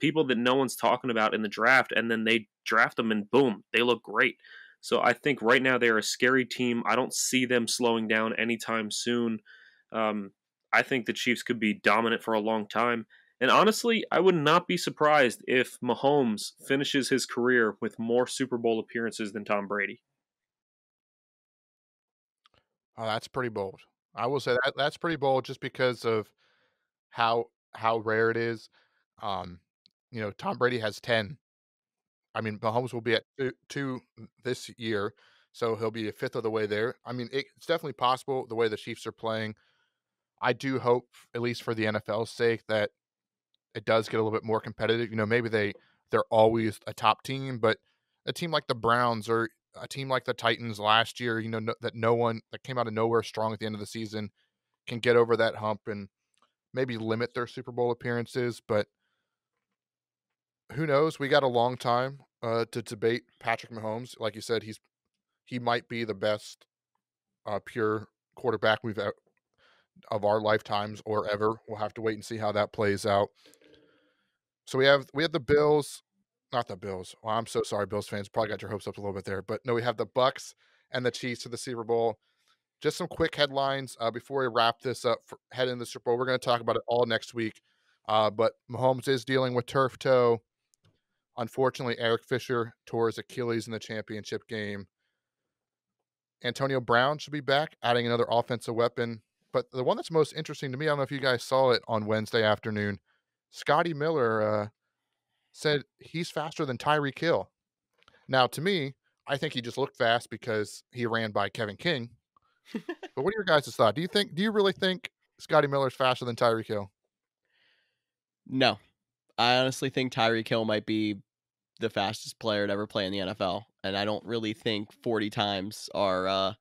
People that no one's talking about in the draft, and then they draft them and boom, they look great. So I think right now they're a scary team. I don't see them slowing down anytime soon. I think the Chiefs could be dominant for a long time. And honestly, I would not be surprised if Mahomes finishes his career with more Super Bowl appearances than Tom Brady. Oh, that's pretty bold. I will say that that's pretty bold, just because of how rare it is. You know, Tom Brady has 10. I mean, Mahomes will be at 2 this year, so he'll be a fifth of the way there. I mean, it's definitely possible the way the Chiefs are playing. I do hope, at least for the NFL's sake, that it does get a little bit more competitive. You know, maybe they're always a top team, but a team like the Browns or a team like the Titans last year, you know, that no one that came out of nowhere strong at the end of the season can get over that hump and maybe limit their Super Bowl appearances. But who knows? We got a long time to debate Patrick Mahomes. Like you said, he might be the best pure quarterback we've ever of our lifetimes or ever. We'll have to wait and see how that plays out. So we have the Bills, not the Bills. Well, I'm so sorry, Bills fans. Probably got your hopes up a little bit there. But no, we have the Bucs and the Chiefs to the Super Bowl. Just some quick headlines before we wrap this up. Head into the Super Bowl, we're going to talk about it all next week. But Mahomes is dealing with turf toe. Unfortunately, Eric Fisher tore his Achilles in the championship game. Antonio Brown should be back, adding another offensive weapon. But the one that's most interesting to me, I don't know if you guys saw it on Wednesday afternoon, Scotty Miller said he's faster than Tyreek Hill. Now, to me, I think he just looked fast because he ran by Kevin King. But what are your guys' thoughts? Do you really think Scotty Miller's faster than Tyreek Hill? No. I honestly think Tyreek Hill might be the fastest player to ever play in the NFL. And I don't really think 40 times are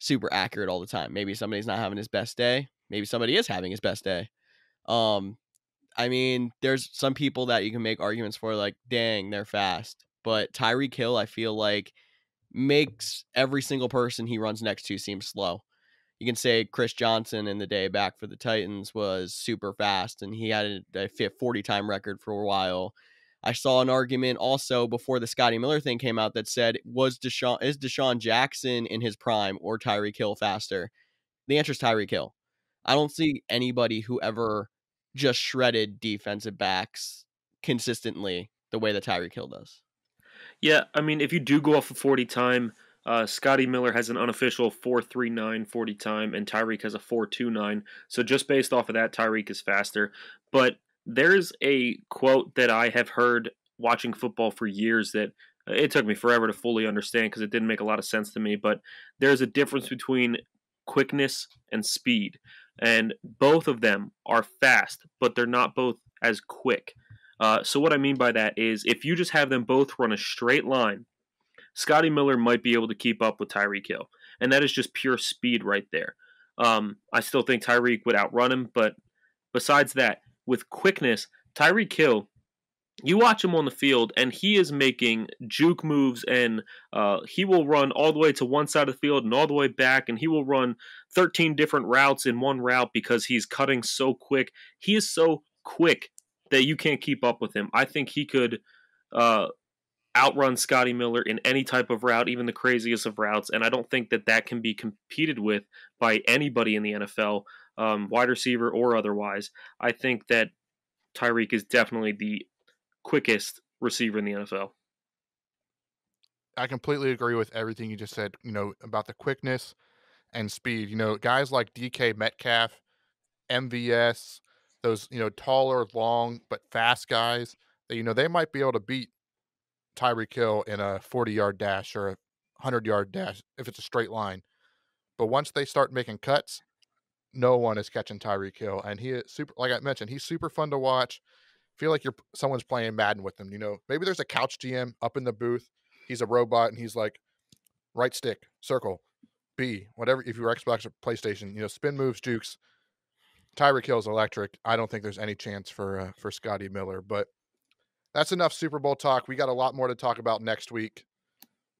super accurate all the time. Maybe somebody's not having his best day. Maybe somebody is having his best day. I mean, there's some people that you can make arguments for, like, dang, they're fast. But Tyreek Hill, I feel like, makes every single person he runs next to seem slow. You can say Chris Johnson in the day back for the Titans was super fast, and he had a 40-time record for a while. I saw an argument also before the Scotty Miller thing came out that said, is Deshaun Jackson in his prime or Tyreek Hill faster? The answer is Tyreek Hill. I don't see anybody who ever just shredded defensive backs consistently the way that Tyreek Hill does. Yeah, I mean, if you do go off a 40 time, Scotty Miller has an unofficial 4.39 40 time, and Tyreek has a 4.29. So just based off of that, Tyreek is faster. But there's a quote that I have heard watching football for years that it took me forever to fully understand because it didn't make a lot of sense to me. But there's a difference between quickness and speed. And both of them are fast, but they're not both as quick. So what I mean by that is if you just have them both run a straight line, Scotty Miller might be able to keep up with Tyreek Hill. And that is just pure speed right there. I still think Tyreek would outrun him, but besides that, with quickness, Tyreek Hill, you watch him on the field, and he is making juke moves, and he will run all the way to one side of the field and all the way back, and he will run 13 different routes in one route because he's cutting so quick. He is so quick that you can't keep up with him. I think he could outrun Scotty Miller in any type of route, even the craziest of routes, and I don't think that that can be competed with by anybody in the NFL, wide receiver or otherwise. I think that Tyreek is definitely the quickest receiver in the NFL. I completely agree with everything you just said, you know, about the quickness and speed. You know, guys like D.K. Metcalf, MVS, those, you know, taller, long, but fast guys, that, you know, they might be able to beat Tyreek Hill in a 40-yard dash or a 100-yard dash if it's a straight line. But once they start making cuts, no one is catching Tyreek Hill. And he is super, like I mentioned, he's super fun to watch. Feel like someone's playing Madden with him. You know, maybe there's a couch GM up in the booth. He's a robot, and he's like, right stick, circle, B, whatever. If you're Xbox or PlayStation, you know, spin moves, jukes. Tyreek Hill's electric. I don't think there's any chance for Scotty Miller. But that's enough Super Bowl talk. We got a lot more to talk about next week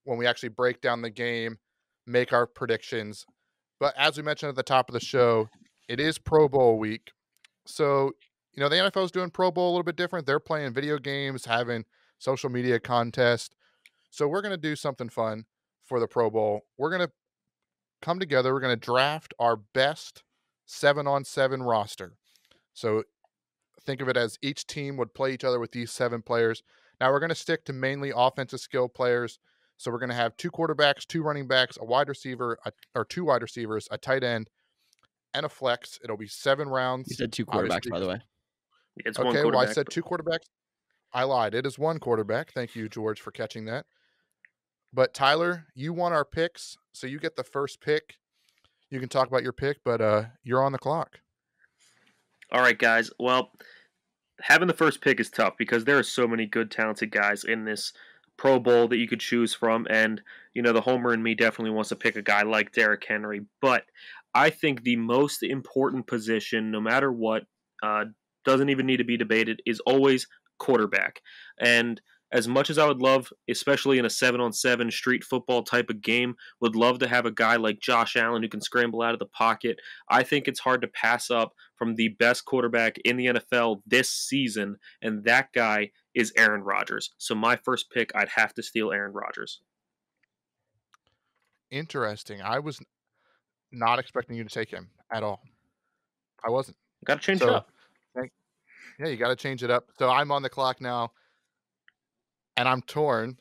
when we actually break down the game, make our predictions. But as we mentioned at the top of the show, it is Pro Bowl week, so. You know, the NFL is doing Pro Bowl a little bit different. They're playing video games, having social media contests. So we're going to do something fun for the Pro Bowl. We're going to come together. We're going to draft our best 7-on-7 roster. So think of it as each team would play each other with these 7 players. Now we're going to stick to mainly offensive skill players. So we're going to have 2 quarterbacks, 2 running backs, a wide receiver, or 2 wide receivers, a tight end, and a flex. It'll be 7 rounds. You said 2 quarterbacks, obviously, by the way. It's okay, one quarterback. Well, I said 2 quarterbacks. I lied. It is 1 quarterback. Thank you, George, for catching that. But, Tyler, you won our picks, so you get the first pick. You can talk about your pick, but you're on the clock. All right, guys. Well, having the first pick is tough because there are so many good, talented guys in this Pro Bowl that you could choose from. And, you know, the homer in me definitely wants to pick a guy like Derrick Henry. But I think the most important position, no matter what, doesn't even need to be debated, is always quarterback. And as much as I would love, especially in a 7-on-7 street football type of game, would love to have a guy like Josh Allen who can scramble out of the pocket, I think it's hard to pass up from the best quarterback in the NFL this season, and that guy is Aaron Rodgers. So my first pick, I'd have to steal Aaron Rodgers. Interesting. I was not expecting you to take him at all. I wasn't. Got to change it up. Yeah, you got to change it up. So I'm on the clock now, and I'm torn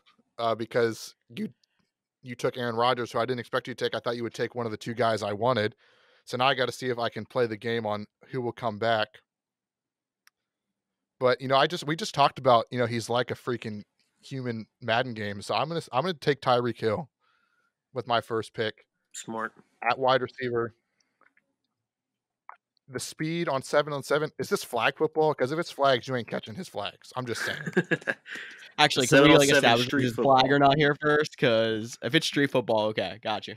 because you took Aaron Rodgers, who I didn't expect you to take. I thought you would take one of the 2 guys I wanted. So now I got to see if I can play the game on who will come back. But you know, we just talked about, you know, he's like a freaking human Madden game. So I'm gonna take Tyreek Hill with my first pick. Smart at wide receiver. The speed on 7-on-7, is this flag football? Because if it's flags, you ain't catching his flags. I'm just saying. Actually, can we like establish his flag or not here first? Because if it's street football, okay, got you.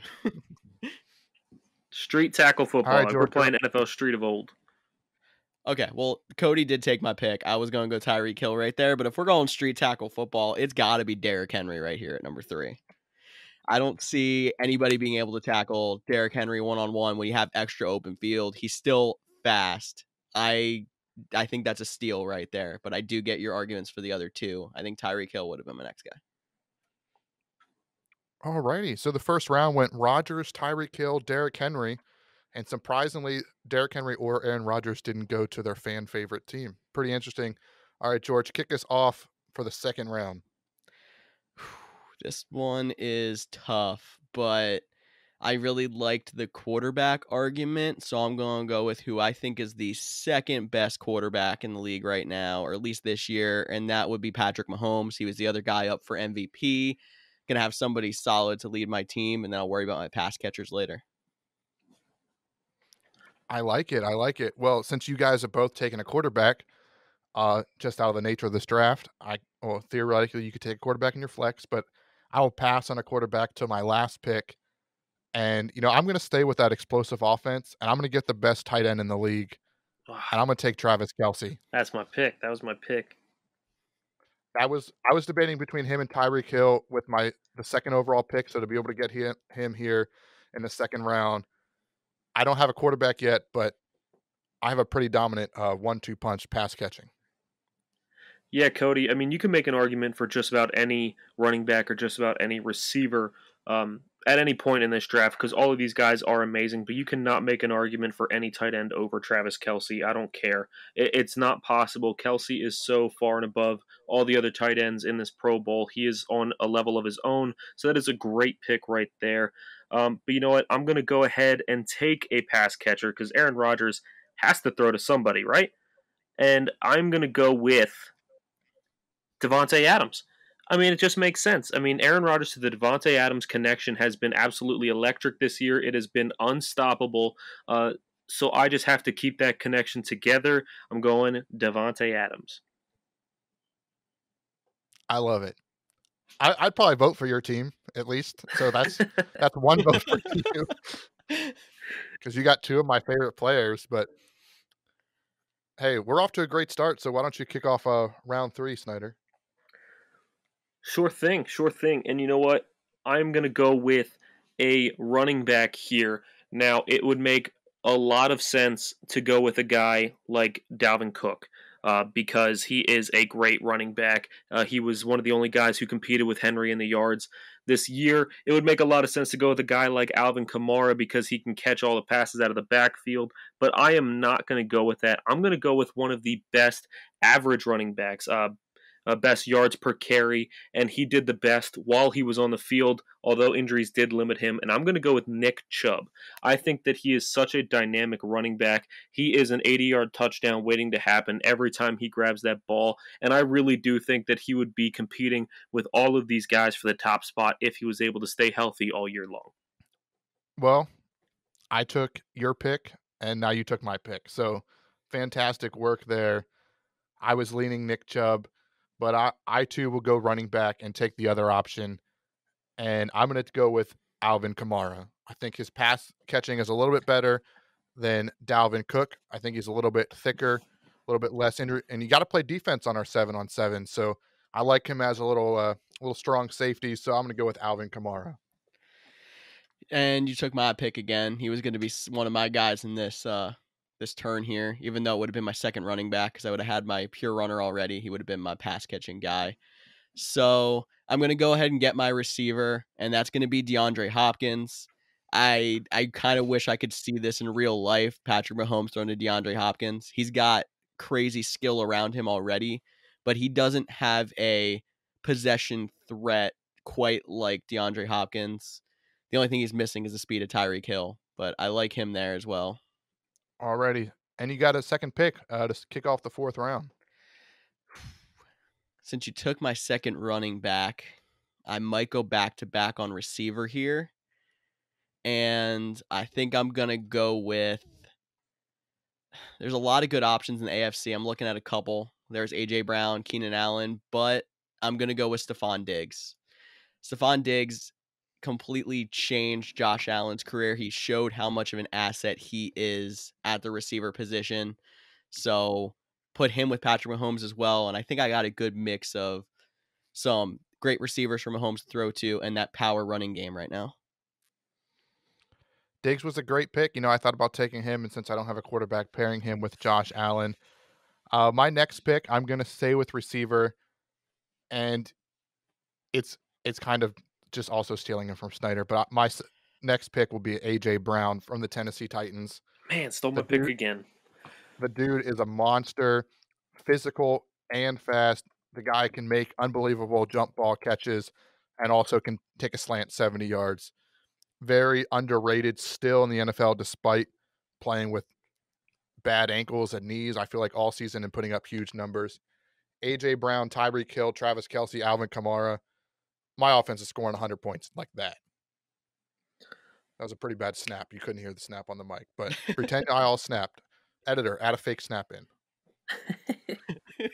Street tackle football. Right, we're playing NFL Street of Old. Okay, well, Cody did take my pick. I was going to go Tyreek Hill right there, but if we're going street tackle football, it's got to be Derrick Henry right here at number 3. I don't see anybody being able to tackle Derrick Henry one-on-one when you have extra open field. He's still fast. I think that's a steal right there, but I do get your arguments for the other 2. I think Tyreek Hill would have been my next guy. All righty. So the first round went Rodgers, Tyreek Hill, Derrick Henry, and surprisingly, Derrick Henry or Aaron Rodgers didn't go to their fan favorite team. Pretty interesting. All right, George, kick us off for the second round. This one is tough, but I really liked the quarterback argument, so I'm going to go with who I think is the second best quarterback in the league right now, or at least this year, and that would be Patrick Mahomes. He was the other guy up for MVP. Going to have somebody solid to lead my team, and then I'll worry about my pass catchers later. I like it. I like it. Well, since you guys have both taken a quarterback, just out of the nature of this draft, well, theoretically, you could take a quarterback in your flex, but I will pass on a quarterback to my last pick. And, you know, I'm going to stay with that explosive offense, and I'm going to get the best tight end in the league, and I'm going to take Travis Kelce. That's my pick. That was my pick. I was debating between him and Tyreek Hill with the second overall pick, so to be able to get him here in the second round. I don't have a quarterback yet, but I have a pretty dominant 1-2 punch pass catching. Yeah, Cody, I mean, you can make an argument for just about any running back or just about any receiver at any point in this draft, because all of these guys are amazing, but you cannot make an argument for any tight end over Travis Kelce. I don't care. It's not possible. Kelce is so far and above all the other tight ends in this Pro Bowl. He is on a level of his own, so that is a great pick right there. But you know what? I'm going to go ahead and take a pass catcher because Aaron Rodgers has to throw to somebody, right? And I'm going to go with Devonta Adams. I mean, it just makes sense. I mean, Aaron Rodgers to the Devonta Adams connection has been absolutely electric this year. It has been unstoppable. So I just have to keep that connection together. I'm going Devonta Adams. I love it. I'd probably vote for your team at least. So that's one vote for you because you got two of my favorite players. But hey, we're off to a great start. So why don't you kick off round three, Snyder? Sure thing, sure thing. And you know what? I'm going to go with a running back here. Now, it would make a lot of sense to go with a guy like Dalvin Cook because he is a great running back. He was one of the only guys who competed with Henry in the yards this year. It would make a lot of sense to go with a guy like Alvin Kamara because he can catch all the passes out of the backfield. But I am not going to go with that. I'm going to go with one of the best average running backs, best yards per carry, and he did the best while he was on the field, although injuries did limit him, and I'm going to go with Nick Chubb. I think that he is such a dynamic running back. He is an 80-yard touchdown waiting to happen every time he grabs that ball, and I really do think that he would be competing with all of these guys for the top spot if he was able to stay healthy all year long. Well, I took your pick, and now you took my pick, so fantastic work there. I was leaning Nick Chubb, but I too will go running back and take the other option. And I'm going to go with Alvin Kamara. I think his pass catching is a little bit better than Dalvin Cook. I think he's a little bit thicker, a little bit less injury. And you got to play defense on our 7-on-7. So I like him as a little strong safety. So I'm going to go with Alvin Kamara. And you took my pick again. He was going to be one of my guys in this turn here, even though it would have been my second running back because I would have had my pure runner already. He would have been my pass catching guy. So I'm going to go ahead and get my receiver, and that's going to be DeAndre Hopkins. I kind of wish I could see this in real life. Patrick Mahomes throwing to DeAndre Hopkins. He's got crazy skill around him already, but he doesn't have a possession threat quite like DeAndre Hopkins. The only thing he's missing is the speed of Tyreek Hill, but I like him there as well. Alrighty. And you got a second pick to kick off the fourth round. Since you took my second running back, I might go back to back on receiver here. And I think I'm going to go with... There's a lot of good options in the AFC. I'm looking at a couple. There's A.J. Brown, Keenan Allen, but I'm going to go with Stefon Diggs. Stefon Diggs completely changed Josh Allen's career. He showed how much of an asset he is at the receiver position. So put him with Patrick Mahomes as well. And I think I got a good mix of some great receivers for Mahomes to throw to and that power running game right now. Diggs was a great pick. You know, I thought about taking him, and since I don't have a quarterback, pairing him with Josh Allen. My next pick, I'm going to stay with receiver, and it's kind of just also stealing him from Snyder, but my next pick will be A.J. Brown from the Tennessee Titans. Man, stole my pick again. The dude is a monster, physical and fast. The guy can make unbelievable jump ball catches. and also can take a slant 70 yards. Very underrated still in the NFL, despite playing with bad ankles and knees, I feel like, all season and putting up huge numbers. A.J. Brown, Tyreek Hill, Travis Kelce, Alvin Kamara. My offense is scoring 100 points like that. That was a pretty bad snap. You couldn't hear the snap on the mic, but pretend I all snapped. Editor, add a fake snap in.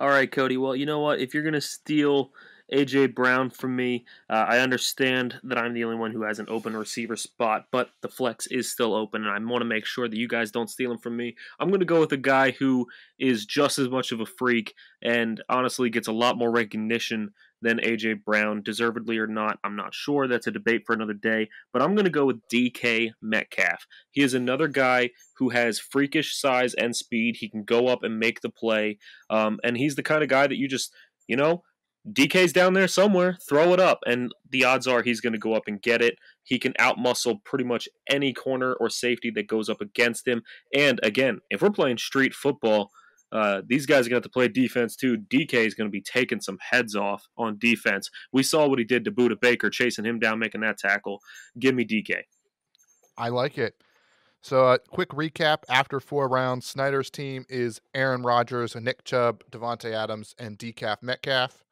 All right, Cody. Well, you know what? If you're going to steal A.J. Brown from me, I understand that I'm the only one who has an open receiver spot, but the flex is still open, and I want to make sure that you guys don't steal him from me. I'm going to go with a guy who is just as much of a freak and honestly gets a lot more recognition than A.J. Brown, deservedly or not. I'm not sure. That's a debate for another day, but I'm going to go with D.K. Metcalf. He is another guy who has freakish size and speed. He can go up and make the play, and he's the kind of guy that you just, you know, DK's down there somewhere, throw it up, and the odds are he's going to go up and get it. He can outmuscle pretty much any corner or safety that goes up against him. And again, if we're playing street football, these guys are going to have to play defense too. DK is going to be taking some heads off on defense. We saw what he did to Budda Baker, chasing him down, making that tackle. Give me DK. I like it. So a quick recap. After four rounds, Snyder's team is Aaron Rodgers, Nick Chubb, Devonta Adams, and DK Metcalf.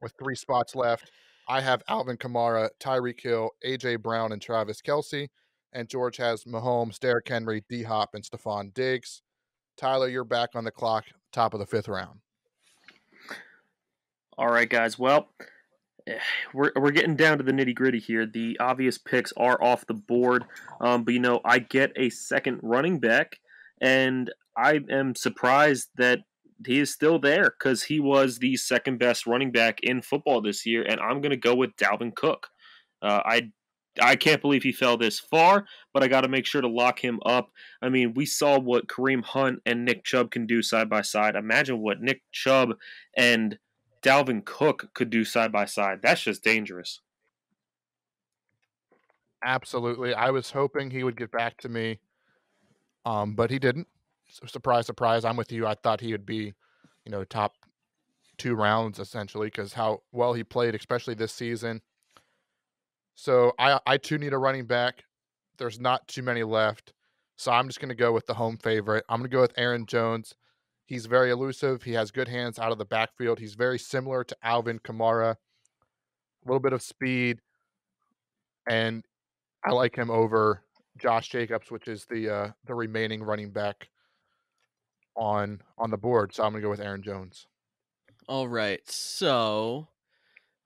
With three spots left, I have Alvin Kamara, Tyreek Hill, A.J. Brown, and Travis Kelce. And George has Mahomes, Derrick Henry, D-Hop, and Stefon Diggs. Tyler, you're back on the clock, top of the fifth round. All right, guys. Well, we're getting down to the nitty-gritty here. The obvious picks are off the board. But, you know, I get a second running back, and I am surprised that he is still there because he was the second best running back in football this year, and I'm going to go with Dalvin Cook. I can't believe he fell this far, but I got to make sure to lock him up. I mean, we saw what Kareem Hunt and Nick Chubb can do side by side. Imagine what Nick Chubb and Dalvin Cook could do side by side. That's just dangerous. Absolutely. I was hoping he would get back to me, but he didn't. Surprise, surprise. I'm with you. I thought he would be, you know, top two rounds, essentially, because how well he played, especially this season. So I too need a running back. There's not too many left. So I'm just going to go with the home favorite. I'm going to go with Aaron Jones. He's very elusive. He has good hands out of the backfield. He's very similar to Alvin Kamara. A little bit of speed. And I like him over Josh Jacobs, which is the remaining running back on the board. So I'm going to go with Aaron Jones. All right. So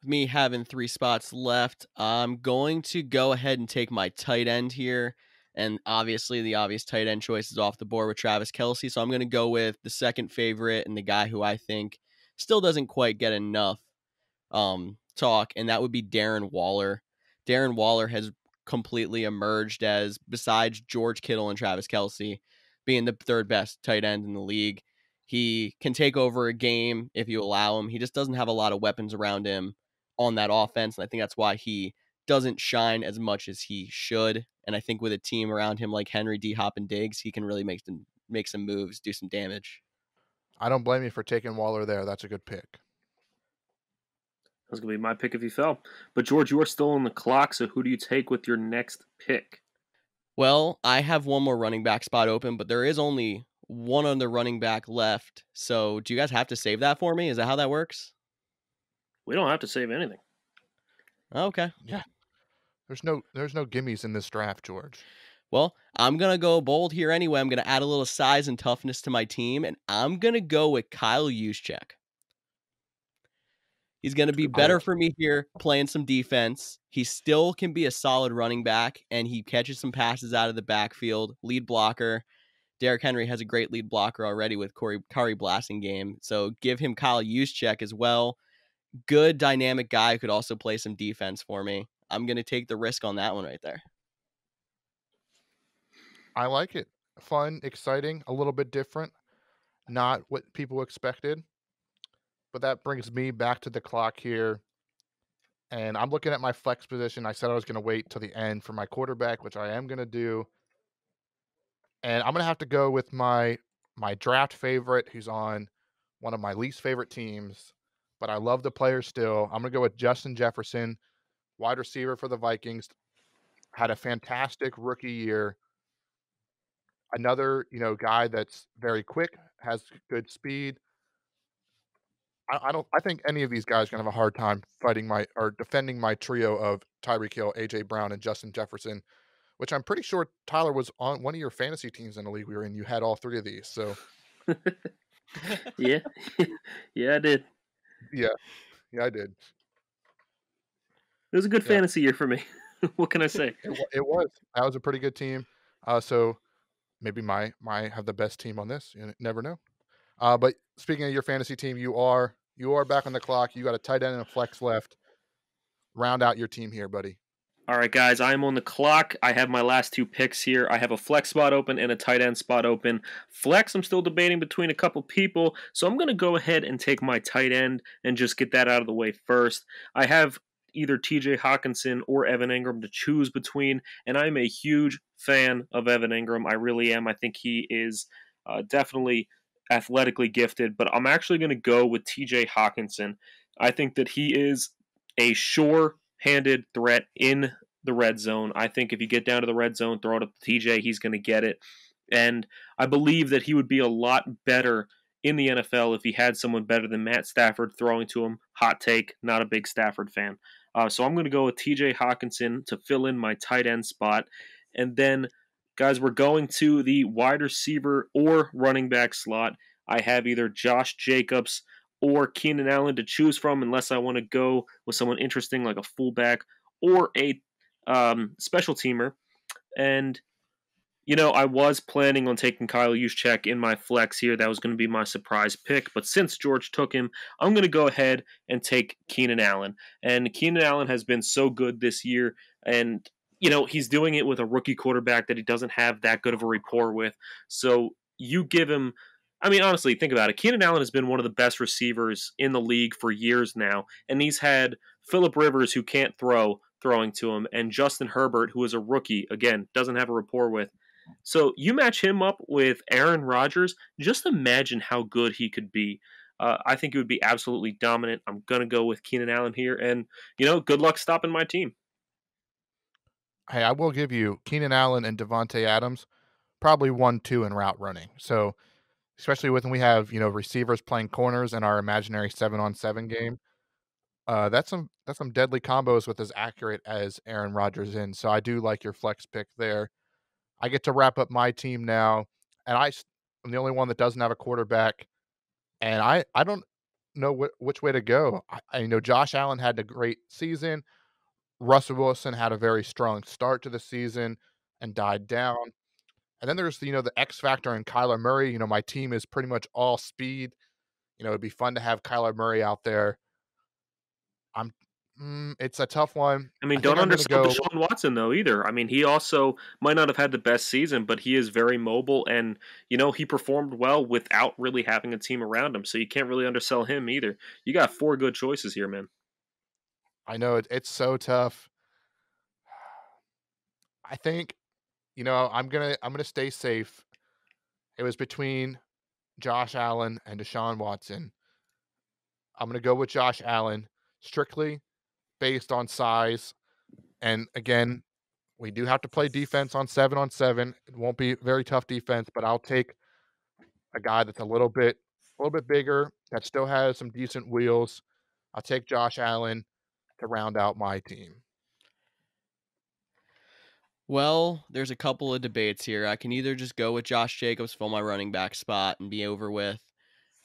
me having three spots left, I'm going to go ahead and take my tight end here. And obviously the obvious tight end choice is off the board with Travis Kelce. So I'm going to go with the second favorite and the guy who I think still doesn't quite get enough talk. And that would be Darren Waller. Darren Waller has completely emerged as, besides George Kittle and Travis Kelce, being the third best tight end in the league. He can take over a game if you allow him. He just doesn't have a lot of weapons around him on that offense, and I think that's why he doesn't shine as much as he should. And I think with a team around him like Henry, D-Hop, and Diggs, he can really make some moves, do some damage. I don't blame you for taking Waller there. That's a good pick. That was going to be my pick if he fell. But, George, you are still on the clock, so who do you take with your next pick? Well, I have one more running back spot open, but there is only one on the running back left. So do you guys have to save that for me? Is that how that works? We don't have to save anything. Okay. Yeah. There's no gimmies in this draft, George. Well, I'm going to go bold here anyway. I'm going to add a little size and toughness to my team, and I'm going to go with Kyle Juszczyk. He's going to be better for me here playing some defense. He still can be a solid running back, and he catches some passes out of the backfield, lead blocker. Derrick Henry has a great lead blocker already with Kari Blasingame, so give him Kyle Juszczyk as well. Good dynamic guy who could also play some defense for me. I'm going to take the risk on that one right there. I like it. Fun, exciting, a little bit different. Not what people expected. But that brings me back to the clock here. And I'm looking at my flex position. I said I was going to wait till the end for my quarterback, which I am going to do. And I'm going to have to go with my draft favorite, who's on one of my least favorite teams, but I love the player still. I'm going to go with Justin Jefferson, wide receiver for the Vikings. Had a fantastic rookie year. Another, guy that's very quick, has good speed. I think any of these guys are going to have a hard time defending my trio of Tyreek Hill, A.J. Brown, and Justin Jefferson, which I'm pretty sure Tyler was on one of your fantasy teams in the league we were in. You had all three of these. So yeah, I did. Yeah, I did. It was a good fantasy year for me. What can I say? It was. That was a pretty good team. So maybe my have the best team on this. You never know. But speaking of your fantasy team, you are back on the clock. You got a tight end and a flex left. Round out your team here, buddy. All right, guys, I am on the clock. I have my last two picks here. I have a flex spot open and a tight end spot open. Flex, I'm still debating between a couple people, so I'm going to go ahead and take my tight end and just get that out of the way first. I have either TJ Hockenson or Evan Ingram to choose between, and I'm a huge fan of Evan Ingram. I really am. I think he is definitely athletically gifted, but I'm actually going to go with TJ Hockenson. I think that he is a sure-handed threat in the red zone. I think if you get down to the red zone, throw it up to TJ, he's going to get it. And I believe that he would be a lot better in the NFL if he had someone better than Matt Stafford throwing to him. Hot take, not a big Stafford fan. So I'm going to go with TJ Hockenson to fill in my tight end spot. And then, guys, we're going to the wide receiver or running back slot. I have either Josh Jacobs or Keenan Allen to choose from, unless I want to go with someone interesting like a fullback or a special teamer. And, I was planning on taking Kyle Juszczyk in my flex here. That was going to be my surprise pick. But since George took him, I'm going to go ahead and take Keenan Allen. And Keenan Allen has been so good this year. And, he's doing it with a rookie quarterback that he doesn't have that good of a rapport with. So you give him... honestly, think about it. Keenan Allen has been one of the best receivers in the league for years now, and he's had Phillip Rivers, who can't throw, throwing to him, and Justin Herbert, who is a rookie, again, doesn't have a rapport with. So you match him up with Aaron Rodgers, just imagine how good he could be. I think he would be absolutely dominant. I'm going to go with Keenan Allen here, and, good luck stopping my team. Hey, I will give you Keenan Allen and Devonta Adams, probably 1-2 in route running. So especially when we have, receivers playing corners in our imaginary 7-on-7 game, that's some deadly combos with as accurate as Aaron Rodgers in. So I do like your flex pick there. I get to wrap up my team now, and I'm the only one that doesn't have a quarterback, and I don't know which way to go. Josh Allen had a great season. Russell Wilson had a very strong start to the season and died down. And then there's, the X factor in Kyler Murray. My team is pretty much all speed. It'd be fun to have Kyler Murray out there. It's a tough one. Don't undersell Deshaun Watson, though, either. He also might not have had the best season, but he is very mobile. And, he performed well without really having a team around him. So you can't really undersell him either. You got four good choices here, man. I know. It's so tough. I think... I'm gonna stay safe. It was between Josh Allen and Deshaun Watson. I'm gonna go with Josh Allen strictly based on size. And again, we do have to play defense on 7-on-7. It won't be very tough defense, but I'll take a guy that's a little bit bigger that still has some decent wheels. I'll take Josh Allen to round out my team. Well, there's a couple of debates here. I can either just go with Josh Jacobs, fill my running back spot and be over with,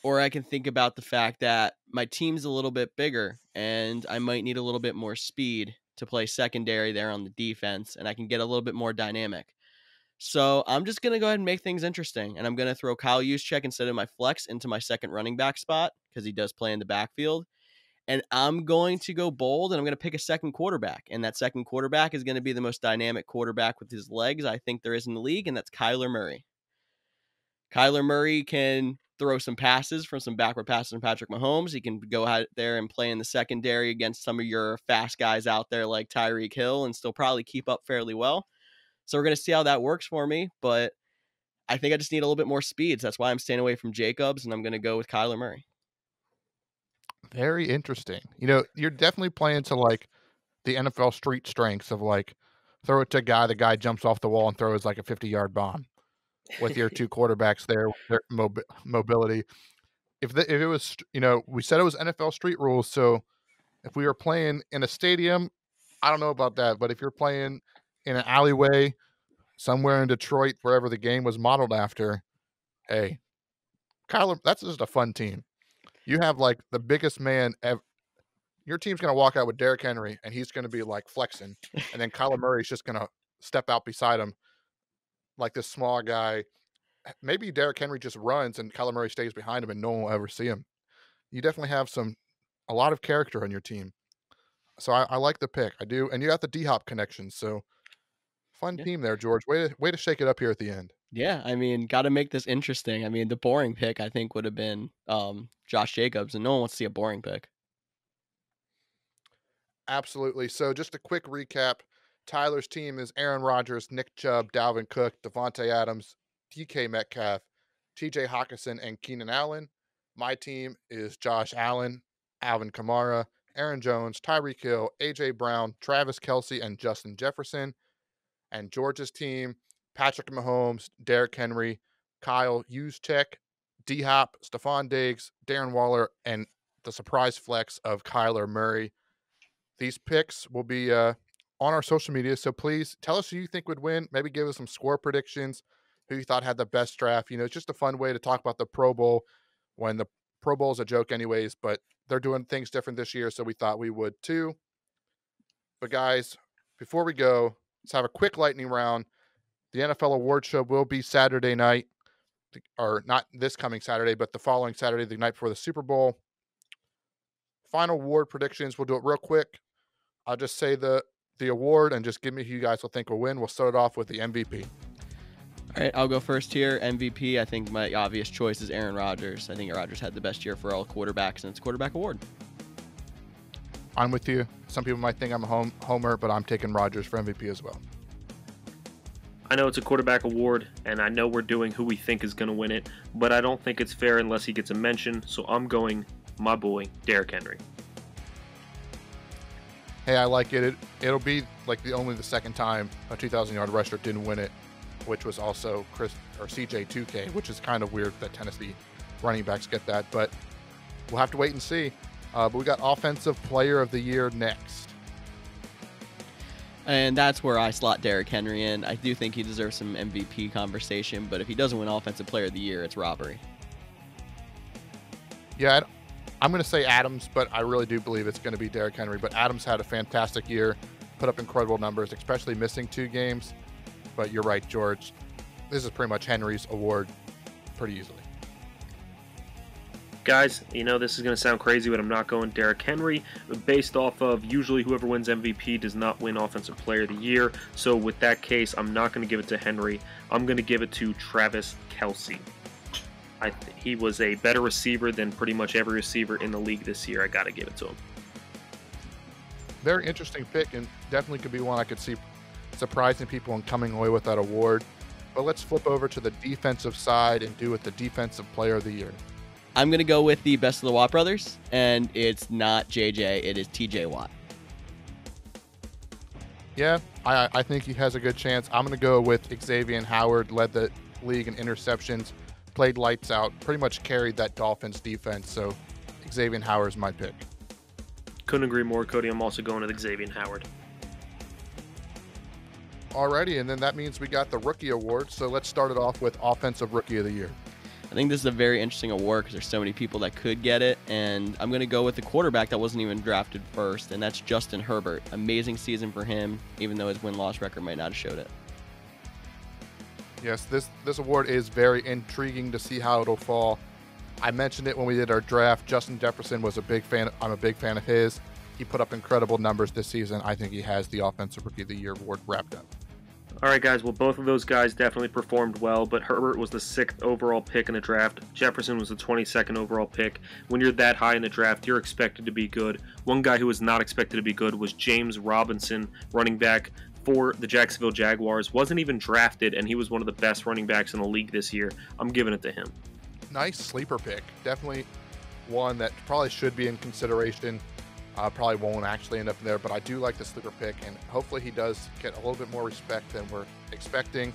or I can think about the fact that my team's a little bit bigger and I might need a little bit more speed to play secondary there on the defense, and I can get a little bit more dynamic. So I'm just going to go ahead and make things interesting, and I'm going to throw Kyle Juszczyk instead of my flex into my second running back spot because he does play in the backfield. And I'm going to go bold, and I'm going to pick a second quarterback. And that second quarterback is going to be the most dynamic quarterback with his legs I think there is in the league, and that's Kyler Murray. Kyler Murray can throw some passes from some backward passes from Patrick Mahomes. He can go out there and play in the secondary against some of your fast guys out there like Tyreek Hill and still probably keep up fairly well. So we're going to see how that works for me, but I think I just need a little bit more speed. So that's why I'm staying away from Jacobs, and I'm going to go with Kyler Murray. Very interesting. You know, you're definitely playing to like the NFL street strengths of like throw it to a guy, the guy jumps off the wall and throws like a 50-yard bomb with your two quarterbacks there, with their mobility. If it was, you know, we said it was NFL street rules. So if we were playing in a stadium, I don't know about that. But if you're playing in an alleyway somewhere in Detroit, wherever the game was modeled after, hey, Kyler, that's just a fun team. You have like the biggest man ever. Your team's going to walk out with Derrick Henry, and he's going to be like flexing. And then Kyler Murray's just going to step out beside him like this small guy. Maybe Derrick Henry just runs and Kyler Murray stays behind him and no one will ever see him. You definitely have a lot of character on your team. So I like the pick. I do. And you got the D-Hop connection. So fun team there, George. Way to shake it up here at the end. Yeah, I mean, got to make this interesting. I mean, the boring pick, I think, would have been Josh Jacobs, and no one wants to see a boring pick. Absolutely. So just a quick recap. Tyler's team is Aaron Rodgers, Nick Chubb, Dalvin Cook, Devonta Adams, D.K. Metcalf, TJ Hockenson, and Keenan Allen. My team is Josh Allen, Alvin Kamara, Aaron Jones, Tyreek Hill, A.J. Brown, Travis Kelce, and Justin Jefferson. And George's team, Patrick Mahomes, Derrick Henry, Kyle Juszczyk, D-Hop, Stefon Diggs, Darren Waller, and the surprise flex of Kyler Murray. These picks will be on our social media, so please tell us who you think would win. Maybe give us some score predictions, who you thought had the best draft. You know, it's just a fun way to talk about the Pro Bowl when the Pro Bowl is a joke anyways, but they're doing things different this year, so we thought we would too. But, guys, before we go, let's have a quick lightning round. The NFL Award Show will be Saturday night, or not this coming Saturday, but the following Saturday, the night before the Super Bowl. Final award predictions. We'll do it real quick. I'll just say the award and just give me who you guys will think will win. We'll start off with the MVP. All right, I'll go first here. MVP, I think my obvious choice is Aaron Rodgers. I think Rodgers had the best year for all quarterbacks, and it's quarterback award. I'm with you. Some people might think I'm a homer, but I'm taking Rodgers for MVP as well. I know it's a quarterback award, and I know we're doing who we think is going to win it, but I don't think it's fair unless he gets a mention, so I'm going my boy, Derrick Henry. Hey, I like it. It'll be like the second time a 2,000-yard rusher didn't win it, which was also CJ2K, which is kind of weird that Tennessee running backs get that, but we'll have to wait and see. But we got Offensive Player of the Year next. And that's where I slot Derrick Henry in. I do think he deserves some MVP conversation, but if he doesn't win Offensive Player of the Year, it's robbery. Yeah, I'm going to say Adams, but I really do believe it's going to be Derrick Henry. But Adams had a fantastic year, put up incredible numbers, especially missing two games. But you're right, George. This is pretty much Henry's award pretty easily. Guys, you know, this is going to sound crazy, but I'm not going Derrick Henry. Based off of usually whoever wins MVP does not win Offensive Player of the Year. So with that case, I'm not going to give it to Henry. I'm going to give it to Travis Kelce. He was a better receiver than pretty much every receiver in the league this year. I got to give it to him. Very interesting pick, and definitely could be one I could see surprising people and coming away with that award. But let's flip over to the defensive side and do with the Defensive Player of the Year. I'm going to go with the Best of the Watt brothers, and it's not JJ, it is TJ Watt. Yeah, I think he has a good chance. I'm going to go with Xavier Howard, led the league in interceptions, played lights out, pretty much carried that Dolphins defense, so Xavier Howard is my pick. Couldn't agree more, Cody. I'm also going with Xavier Howard. Alrighty, and then that means we got the Rookie Award, so let's start it off with Offensive Rookie of the Year. I think this is a very interesting award because there's so many people that could get it, and I'm going to go with the quarterback that wasn't even drafted first, and that's Justin Herbert. Amazing season for him, even though his win-loss record might not have showed it. Yes, this award is very intriguing to see how it'll fall. I mentioned it when we did our draft. Justin Jefferson was a big fan. I'm a big fan of his. He put up incredible numbers this season. I think he has the Offensive Rookie of the Year award wrapped up. All right, guys, well, both of those guys definitely performed well, but Herbert was the 6th overall pick in the draft. Jefferson was the 22nd overall pick. When you're that high in the draft, you're expected to be good. One guy who was not expected to be good was James Robinson, running back for the Jacksonville Jaguars. Wasn't even drafted, and he was one of the best running backs in the league this year. I'm giving it to him. Nice sleeper pick. Definitely one that probably should be in consideration. Probably won't actually end up there, but I do like the sleeper pick, and hopefully he does get a little bit more respect than we're expecting.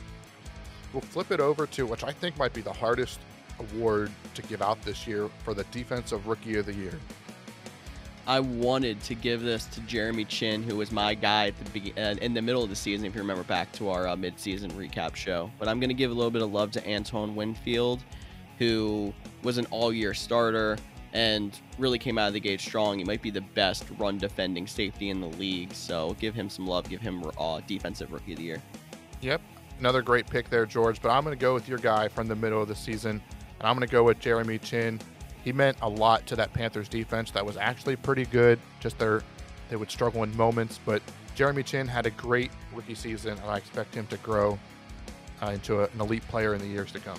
We'll flip it over to, which I think might be the hardest award to give out this year, for the Defensive Rookie of the Year. I wanted to give this to Jeremy Chinn, who was my guy at the in the middle of the season, if you remember back to our midseason recap show. But I'm going to give a little bit of love to Antoine Winfield, who was an all-year starter and really came out of the gate strong. He might be the best run defending safety in the league, so give him some love. Give him Defensive Rookie of the Year. Yep, another great pick there, George, but I'm going to go with your guy from the middle of the season, and I'm going to go with Jeremy Chinn. He meant a lot to that Panthers defense that was actually pretty good. Just they would struggle in moments, but Jeremy Chinn had a great rookie season, and I expect him to grow into an elite player in the years to come.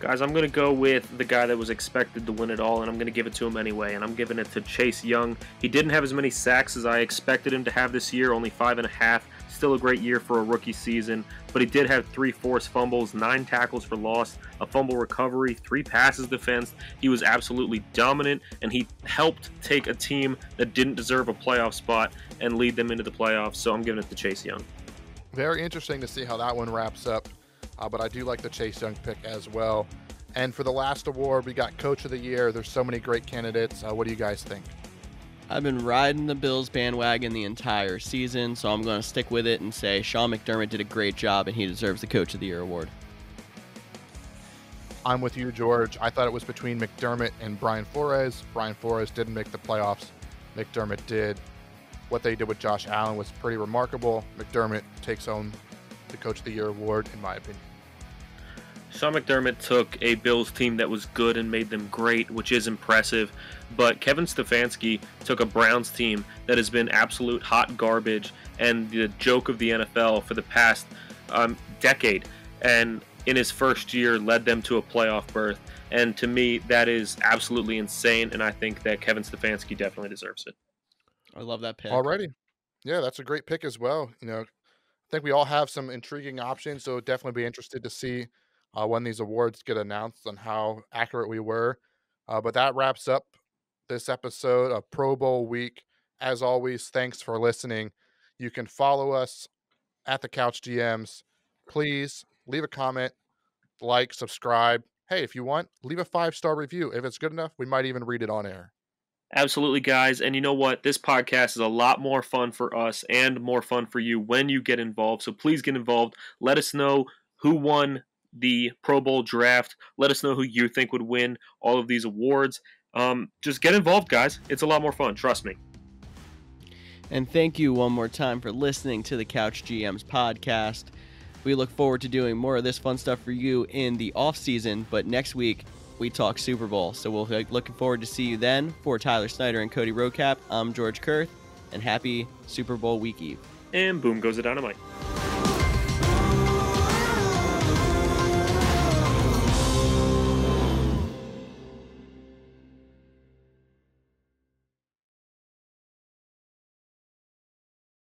Guys, I'm going to go with the guy that was expected to win it all, and I'm going to give it to him anyway, and I'm giving it to Chase Young. He didn't have as many sacks as I expected him to have this year, only 5.5. Still a great year for a rookie season, but he did have 3 forced fumbles, 9 tackles for loss, a fumble recovery, 3 passes defensed. He was absolutely dominant, and he helped take a team that didn't deserve a playoff spot and lead them into the playoffs, so I'm giving it to Chase Young. Very interesting to see how that one wraps up. But I do like the Chase Young pick as well. And for the last award, we got Coach of the Year. There's so many great candidates. What do you guys think? I've been riding the Bills bandwagon the entire season, so I'm going to stick with it and say Sean McDermott did a great job, and he deserves the Coach of the Year award. I'm with you, George. I thought it was between McDermott and Brian Flores. Brian Flores didn't make the playoffs. McDermott did. What they did with Josh Allen was pretty remarkable. McDermott takes home the Coach of the Year award, in my opinion. Sean McDermott took a Bills team that was good and made them great, which is impressive, but Kevin Stefanski took a Browns team that has been absolute hot garbage and the joke of the NFL for the past decade, and in his first year led them to a playoff berth, and to me that is absolutely insane, and I think that Kevin Stefanski definitely deserves it. I love that pick. Alrighty. Yeah, that's a great pick as well. You know, I think we all have some intriguing options, so definitely be interested to see when these awards get announced and how accurate we were. But that wraps up this episode of Pro Bowl Week. As always, thanks for listening. You can follow us at The Couch GMs. Please leave a comment, like, subscribe. Hey, if you want, leave a 5-star review. If it's good enough, we might even read it on air. Absolutely, guys. And you know what? This podcast is a lot more fun for us and more fun for you when you get involved. So please get involved. Let us know who won the Pro Bowl draft. Let us know who you think would win all of these awards. Just get involved, guys. It's a lot more fun. Trust me. And thank you one more time for listening to the Couch GMs podcast. We look forward to doing more of this fun stuff for you in the offseason, but next week, we talk Super Bowl, so we'll be looking forward to see you then. For Tyler Snyder and Cody Roadcap, I'm George Kerth, and happy Super Bowl week eve. And boom goes the dynamite.